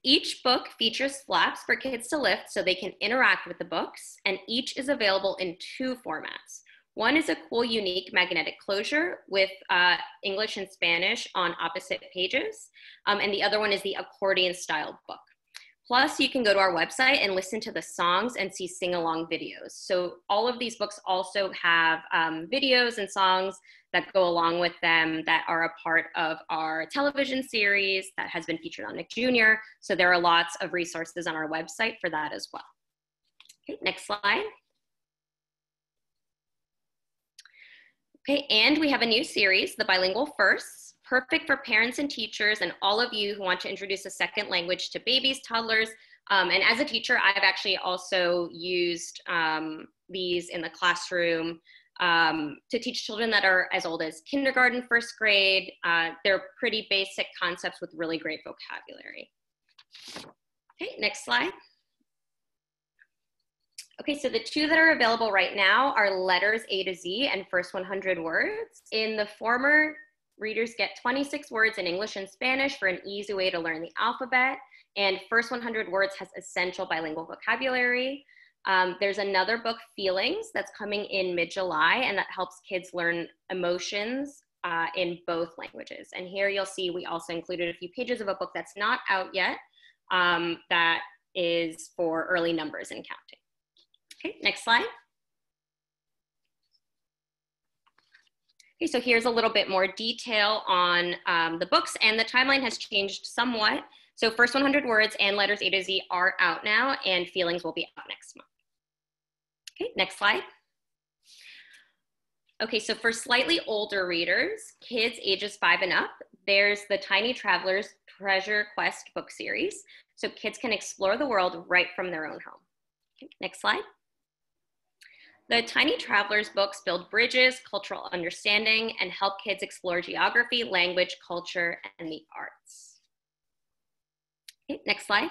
Each book features flaps for kids to lift so they can interact with the books, and each is available in two formats. One is a cool, unique magnetic closure with uh, English and Spanish on opposite pages. Um, and the other one is the accordion style book. Plus, you can go to our website and listen to the songs and see sing-along videos. So all of these books also have um, videos and songs that go along with them that are a part of our television series that has been featured on Nick Junior So there are lots of resources on our website for that as well. Okay, next slide. Okay, and we have a new series, The Bilingual Firsts, perfect for parents and teachers and all of you who want to introduce a second language to babies, toddlers. Um, and as a teacher, I've actually also used um, these in the classroom um, to teach children that are as old as kindergarten, first grade. Uh, they're pretty basic concepts with really great vocabulary. Okay, next slide. Okay, so the two that are available right now are Letters A to Z and First one hundred Words. In the former, readers get twenty-six words in English and Spanish for an easy way to learn the alphabet, and First one hundred Words has essential bilingual vocabulary. Um, there's another book, Feelings, that's coming in mid-July, and that helps kids learn emotions uh, in both languages. And here you'll see we also included a few pages of a book that's not out yet um, that is for early numbers and counting. Okay, next slide. Okay, so here's a little bit more detail on um, the books, and the timeline has changed somewhat. So First one hundred Words and Letters A to Z are out now, and Feelings will be out next month. Okay, next slide. Okay, so for slightly older readers, kids ages five and up, there's the Tiny Travelers Treasure Quest book series. So kids can explore the world right from their own home. Okay, next slide. The Tiny Travelers books build bridges, cultural understanding, and help kids explore geography, language, culture, and the arts. Okay, next slide.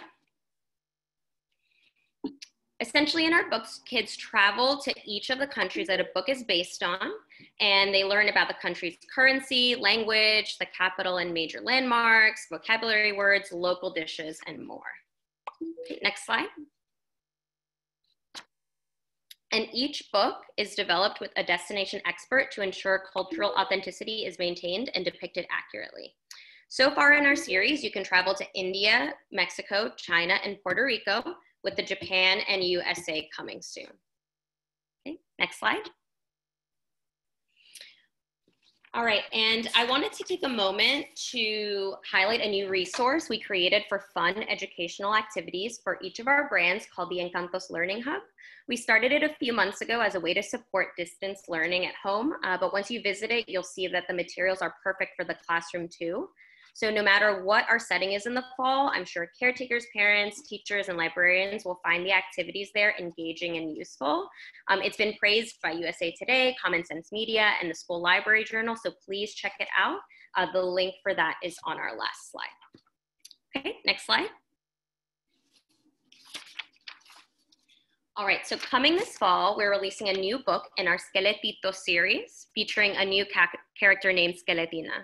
Essentially, in our books, kids travel to each of the countries that a book is based on, and they learn about the country's currency, language, the capital and major landmarks, vocabulary words, local dishes, and more. Next slide. And each book is developed with a destination expert to ensure cultural authenticity is maintained and depicted accurately. So far in our series, you can travel to India, Mexico, China, and Puerto Rico, with the Japan and U S A coming soon. Okay, next slide. All right, and I wanted to take a moment to highlight a new resource we created for fun educational activities for each of our brands called the Encantos Learning Hub. We started it a few months ago as a way to support distance learning at home, uh, but once you visit it, you'll see that the materials are perfect for the classroom too. So no matter what our setting is in the fall, I'm sure caretakers, parents, teachers, and librarians will find the activities there engaging and useful. Um, it's been praised by U S A Today, Common Sense Media, and the School Library Journal, so please check it out. Uh, the link for that is on our last slide. Okay, next slide. All right, so coming this fall, we're releasing a new book in our Skeletito series, featuring a new ca- character named Skeletina.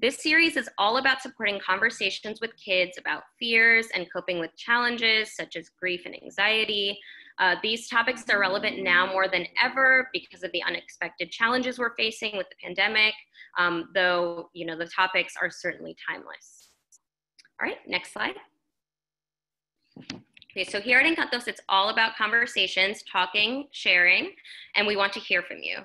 This series is all about supporting conversations with kids about fears and coping with challenges such as grief and anxiety. Uh, these topics are relevant now more than ever because of the unexpected challenges we're facing with the pandemic, um, though you know the topics are certainly timeless. All right, next slide. Okay, so here at Encantos, it's all about conversations, talking, sharing, and we want to hear from you.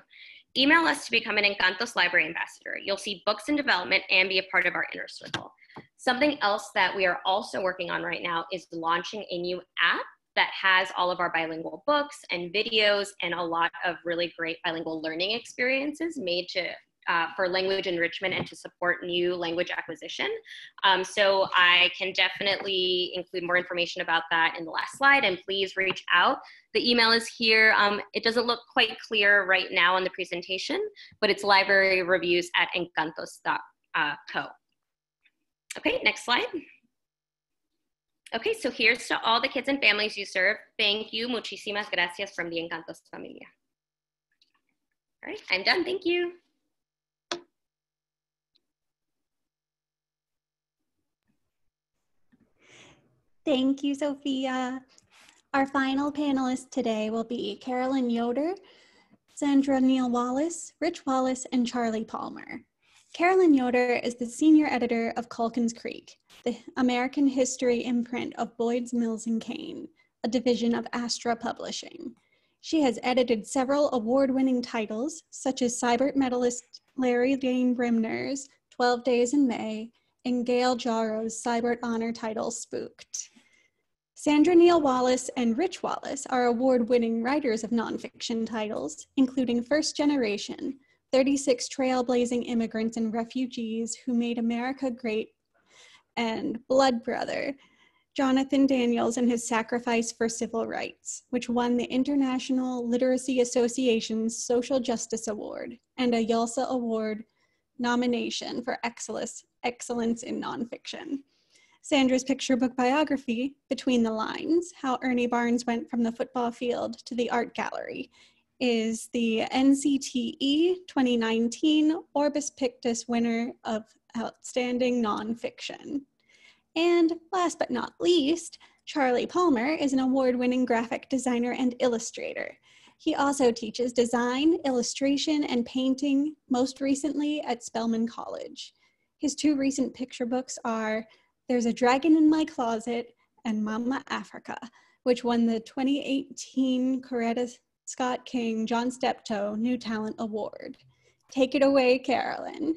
Email us to become an Encantos Library Ambassador. You'll see books in development and be a part of our inner circle. Something else that we are also working on right now is launching a new app that has all of our bilingual books and videos and a lot of really great bilingual learning experiences made to, uh, for language enrichment and to support new language acquisition. Um, so I can definitely include more information about that in the last slide, and please reach out. The email is here. Um, it doesn't look quite clear right now on the presentation, but it's library reviews at encantos dot co. Okay, next slide. Okay, so here's to all the kids and families you serve. Thank you, muchísimas gracias from the Encantos Familia. All right, I'm done, thank you. Thank you, Sofia. Our final panelists today will be Carolyn Yoder, Sandra Neil Wallace, Rich Wallace, and Charlie Palmer. Carolyn Yoder is the senior editor of Calkins Creek, the American history imprint of Boyd's Mills and Kane, a division of Astra Publishing. She has edited several award-winning titles, such as Seibert medalist Larry Dane Brimner's twelve Days in May and Gail Jarrow's Seibert Honor title Spooked. Sandra Neil Wallace and Rich Wallace are award-winning writers of nonfiction titles, including First Generation, thirty-six Trailblazing Immigrants and Refugees Who Made America Great, and Blood Brother, Jonathan Daniels and His Sacrifice for Civil Rights, which won the International Literacy Association's Social Justice Award and a YALSA Award nomination for excellence, excellence in nonfiction. Sandra's picture book biography, Between the Lines, How Ernie Barnes Went from the Football Field to the Art Gallery, is the N C T E twenty nineteen Orbis Pictus winner of Outstanding Nonfiction. And last but not least, Charlie Palmer is an award-winning graphic designer and illustrator. He also teaches design, illustration, and painting, most recently at Spelman College. His two recent picture books are There's a Dragon in My Closet and Mama Africa, which won the twenty eighteen Coretta Scott King John Steptoe New Talent Award. Take it away, Carolyn.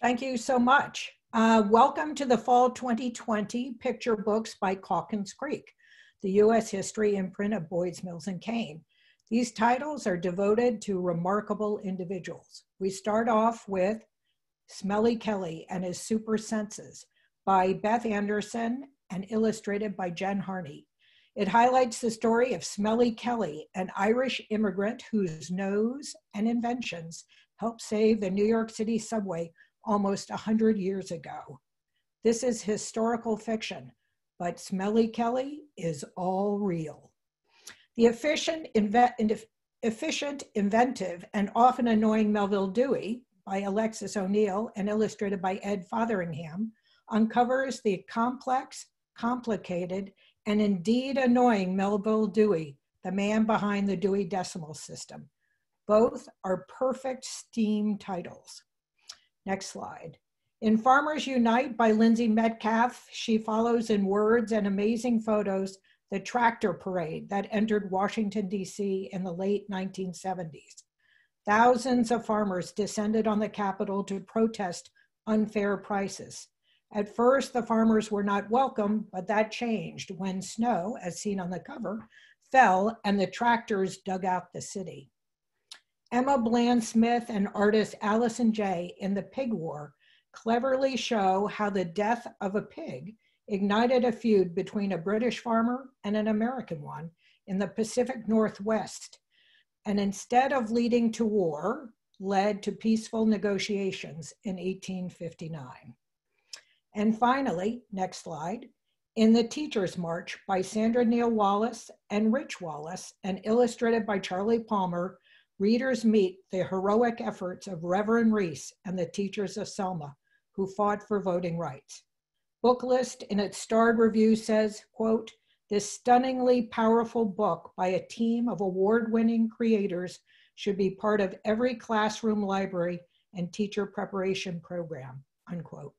Thank you so much. Uh, welcome to the Fall twenty twenty Picture Books by Calkins Creek, the U S history imprint of Boyd's Mills and Kane. These titles are devoted to remarkable individuals. We start off with Smelly Kelly and His Super Senses by Beth Anderson and illustrated by Jen Harney. It highlights the story of Smelly Kelly, an Irish immigrant whose nose and inventions helped save the New York City subway almost one hundred years ago. This is historical fiction, but Smelly Kelly is all real. The efficient, inve efficient, inventive, and often annoying Melville Dewey by Alexis O'Neill and illustrated by Ed Fotheringham uncovers the complex, complicated, and indeed annoying Melville Dewey, the man behind the Dewey Decimal System. Both are perfect STEAM titles. Next slide. In Farmers Unite by Lindsay Metcalf, she follows in words and amazing photos the tractor parade that entered Washington, D C in the late nineteen seventies. Thousands of farmers descended on the Capitol to protest unfair prices. At first, the farmers were not welcome, but that changed when snow, as seen on the cover, fell and the tractors dug out the city. Emma Bland-Smith and artist Allison Jay in The Pig War cleverly show how the death of a pig ignited a feud between a British farmer and an American one in the Pacific Northwest, and instead of leading to war, led to peaceful negotiations in eighteen fifty-nine. And finally, next slide, in The Teacher's March by Sandra Neil Wallace and Rich Wallace, and illustrated by Charlie Palmer, readers meet the heroic efforts of Reverend Reese and the teachers of Selma, who fought for voting rights. Booklist in its starred review says, quote, "This stunningly powerful book by a team of award-winning creators should be part of every classroom library and teacher preparation program," unquote.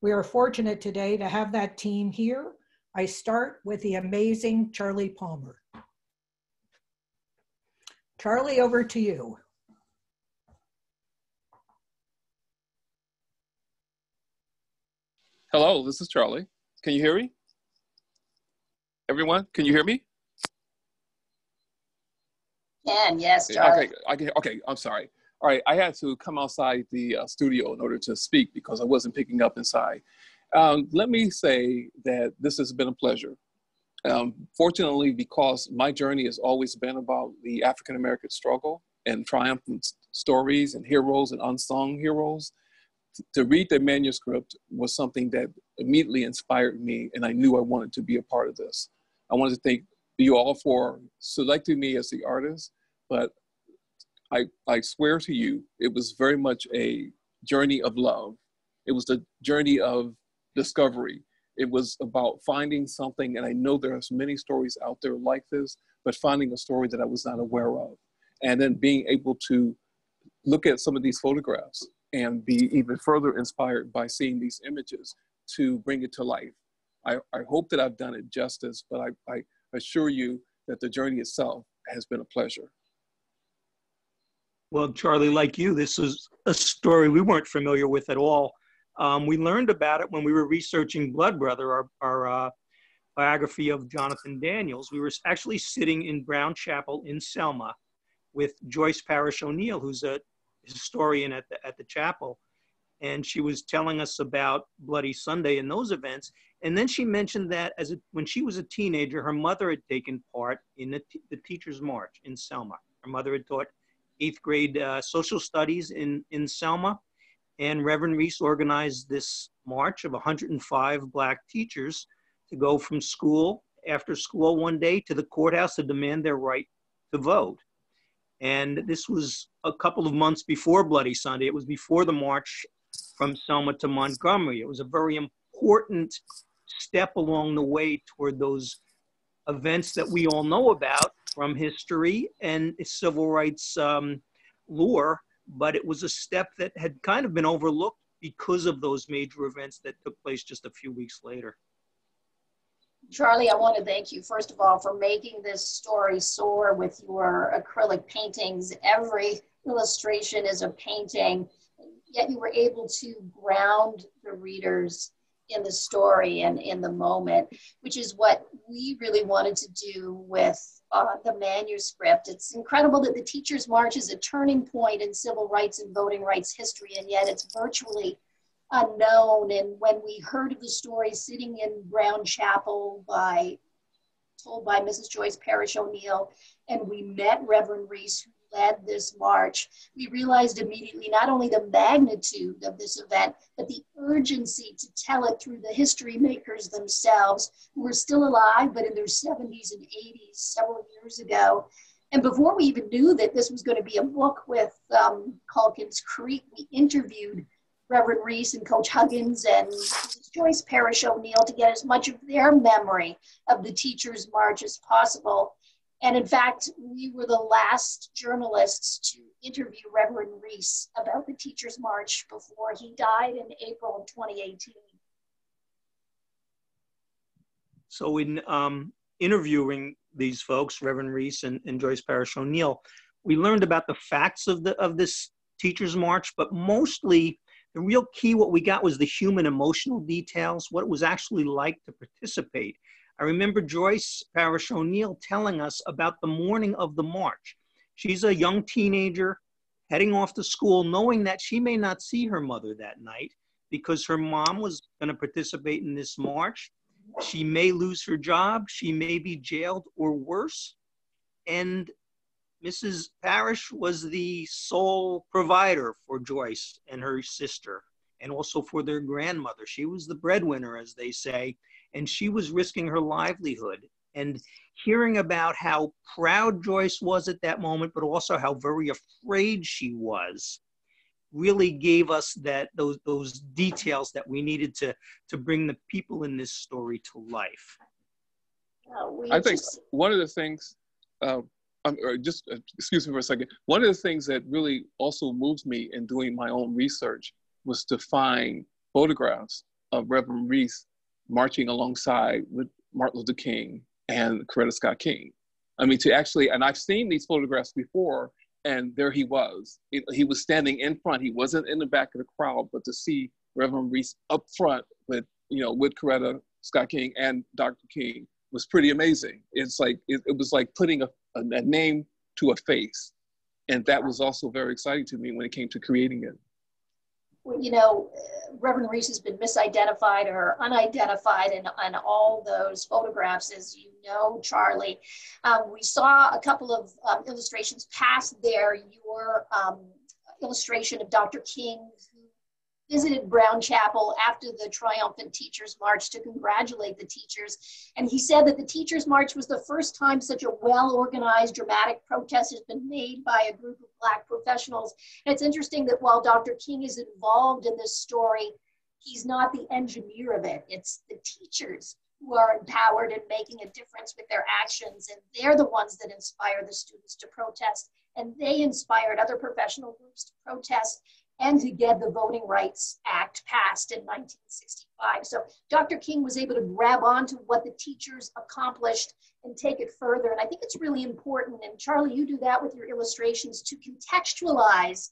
We are fortunate today to have that team here. I start with the amazing Charlie Palmer. Charlie, over to you. Hello, this is Charlie. Can you hear me? Everyone, can you hear me? Can, yes, Charlie. Okay, I can, okay, I'm sorry. All right, I had to come outside the uh, studio in order to speak because I wasn't picking up inside. Um, let me say that this has been a pleasure. Um, fortunately, because my journey has always been about the African-American struggle and triumphant stories and heroes and unsung heroes, to read the manuscript was something that immediately inspired me, and I knew I wanted to be a part of this. I wanted to thank you all for selecting me as the artist, but I, I swear to you, it was very much a journey of love. It was a journey of discovery. It was about finding something, and I know there are many stories out there like this, but finding a story that I was not aware of, and then being able to look at some of these photographs and be even further inspired by seeing these images to bring it to life. I, I hope that I've done it justice, but I, I assure you that the journey itself has been a pleasure. Well, Charlie, like you, this is a story we weren't familiar with at all. Um, we learned about it when we were researching Blood Brother, our, our uh, biography of Jonathan Daniels. We were actually sitting in Brown Chapel in Selma with Joyce Parish O'Neill, who's a historian at the, at the chapel, and she was telling us about Bloody Sunday and those events. And then she mentioned that as a, when she was a teenager, her mother had taken part in the, the Teacher's March in Selma. Her mother had taught eighth grade uh, social studies in, in Selma, and Reverend Reese organized this march of one hundred and five Black teachers to go from school, after school one day, to the courthouse to demand their right to vote. And this was a couple of months before Bloody Sunday. It was before the march from Selma to Montgomery. It was a very important step along the way toward those events that we all know about from history and civil rights um, lore, but it was a step that had kind of been overlooked because of those major events that took place just a few weeks later. Charlie, I want to thank you, first of all, for making this story soar with your acrylic paintings. Every illustration is a painting, yet you were able to ground the readers in the story and in the moment, which is what we really wanted to do with uh, the manuscript. It's incredible that the Teachers' March is a turning point in civil rights and voting rights history, and yet it's virtually unknown. And when we heard of the story sitting in Brown Chapel by, told by Missus Joyce Parish O'Neill, and we met Reverend Reese, who led this march, we realized immediately not only the magnitude of this event, but the urgency to tell it through the history makers themselves, who were still alive, but in their seventies and eighties several years ago. And before we even knew that this was going to be a book with um, Calkins Creek, we interviewed Reverend Reese and Coach Huggins and Joyce Parrish O'Neill to get as much of their memory of the Teachers' March as possible. And in fact, we were the last journalists to interview Reverend Reese about the Teachers' March before he died in April of twenty eighteen. So in um, interviewing these folks, Reverend Reese and, and Joyce Parrish O'Neill, we learned about the facts of, the, of this Teachers' March, but mostly the real key, what we got, was the human emotional details, what it was actually like to participate. I remember Joyce Parrish O'Neill telling us about the morning of the march. She's a young teenager heading off to school, knowing that she may not see her mother that night because her mom was going to participate in this march. She may lose her job. She may be jailed or worse. And Missus Parrish was the sole provider for Joyce and her sister, and also for their grandmother. She was the breadwinner, as they say, and she was risking her livelihood. And hearing about how proud Joyce was at that moment, but also how very afraid she was, really gave us that those, those details that we needed to, to bring the people in this story to life. Oh, I think just... one of the things, uh, Um, or just uh, excuse me for a second. One of the things that really also moves me in doing my own research was to find photographs of Reverend Reese marching alongside with Martin Luther King and Coretta Scott King. I mean, to actually, and I've seen these photographs before, and there he was. It, he was standing in front. He wasn't in the back of the crowd, but to see Reverend Reese up front with, you know, with Coretta Scott King and Doctor King was pretty amazing. It's like, it, it was like putting a a name to a face. And that was also very exciting to me when it came to creating it. Well, you know, Reverend Reese has been misidentified or unidentified in, in all those photographs, as you know, Charlie. Um, we saw a couple of um, illustrations past there. Your um, illustration of Doctor King, visited Brown Chapel after the triumphant Teachers' March to congratulate the teachers. And he said that the Teachers' March was the first time such a well-organized, dramatic protest has been made by a group of Black professionals. And it's interesting that while Doctor King is involved in this story, he's not the engineer of it. It's the teachers who are empowered in making a difference with their actions. And they're the ones that inspire the students to protest. And they inspired other professional groups to protest and to get the Voting Rights Act passed in nineteen sixty-five. So Doctor King was able to grab onto what the teachers accomplished and take it further. And I think it's really important, and Charlie, you do that with your illustrations, to contextualize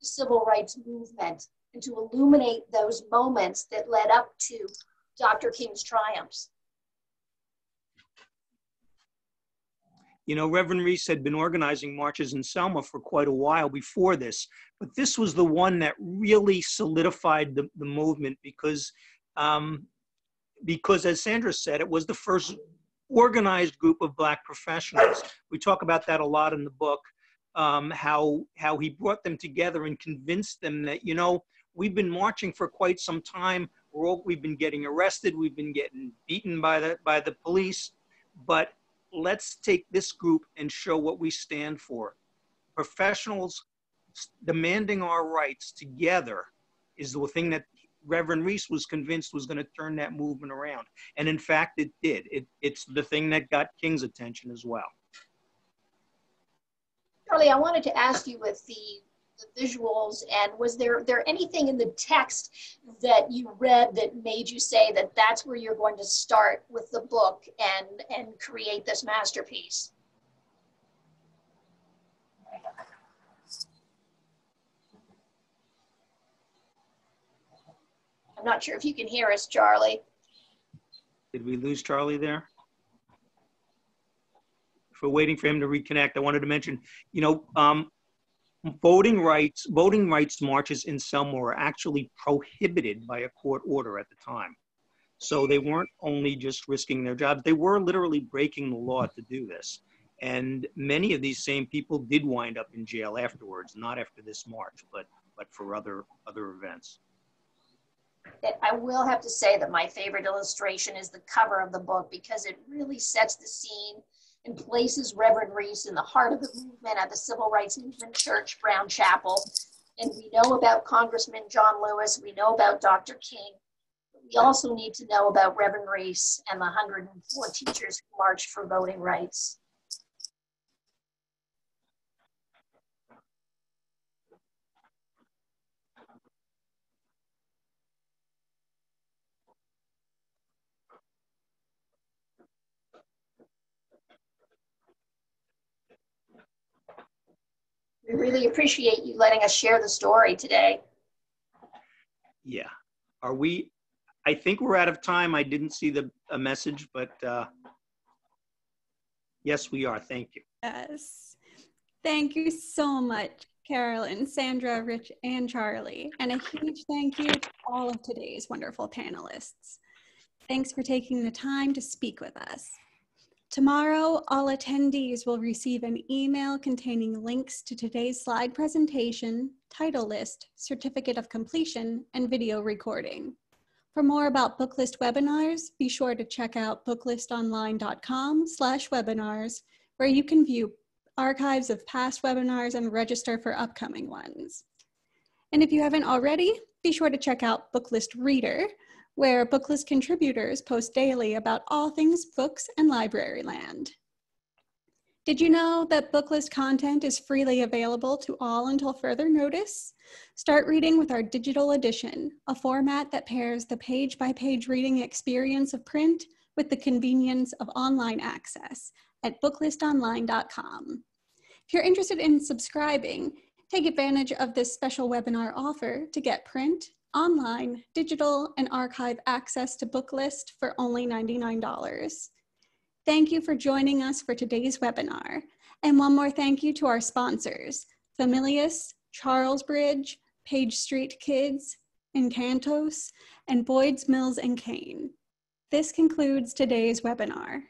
the civil rights movement and to illuminate those moments that led up to Doctor King's triumphs. You know, Reverend Reese had been organizing marches in Selma for quite a while before this, but this was the one that really solidified the, the movement because, um, because, as Sandra said, it was the first organized group of Black professionals. We talk about that a lot in the book, um, how, how he brought them together and convinced them that, you know, we've been marching for quite some time. We're all, we've been getting arrested. We've been getting beaten by the, by the police, but let's take this group and show what we stand for. Professionals demanding our rights together is the thing that Reverend Reese was convinced was going to turn that movement around. And in fact, it did. It, it's the thing that got King's attention as well. Charlie, I wanted to ask you with the, the visuals, and was there, there anything in the text that you read that made you say that that's where you're going to start with the book and, and create this masterpiece? I'm not sure if you can hear us, Charlie. Did we lose Charlie there? If we're waiting for him to reconnect, I wanted to mention, you know, um, Voting rights, voting rights marches in Selma were actually prohibited by a court order at the time. So they weren't only just risking their jobs, they were literally breaking the law to do this. And many of these same people did wind up in jail afterwards, not after this march, but, but for other, other events. I will have to say that my favorite illustration is the cover of the book, because it really sets the scene and places Reverend Reese in the heart of the movement at the Civil Rights Movement Church, Brown Chapel. And we know about Congressman John Lewis, we know about Doctor King, but we also need to know about Reverend Reese and the one hundred and four teachers who marched for voting rights. We really appreciate you letting us share the story today. Yeah. Are we, I think we're out of time. I didn't see the a message, but uh, yes, we are. Thank you. Yes. Thank you so much, Carolyn, Sandra, Rich, and Charlie. And a huge thank you to all of today's wonderful panelists. Thanks for taking the time to speak with us. Tomorrow, all attendees will receive an email containing links to today's slide presentation, title list, certificate of completion, and video recording. For more about Booklist webinars, be sure to check out booklistonline dot com slash webinars, where you can view archives of past webinars and register for upcoming ones. And if you haven't already, be sure to check out Booklist Reader, where Booklist contributors post daily about all things books and library land. Did you know that Booklist content is freely available to all until further notice? Start reading with our digital edition, a format that pairs the page-by-page reading experience of print with the convenience of online access at booklist online dot com. If you're interested in subscribing, take advantage of this special webinar offer to get print, online, digital, and archive access to Booklist for only ninety-nine dollars. Thank you for joining us for today's webinar. And one more thank you to our sponsors, Familius, Charlesbridge, Page Street Kids, Encantos, and Boyd's Mills and Kane. This concludes today's webinar.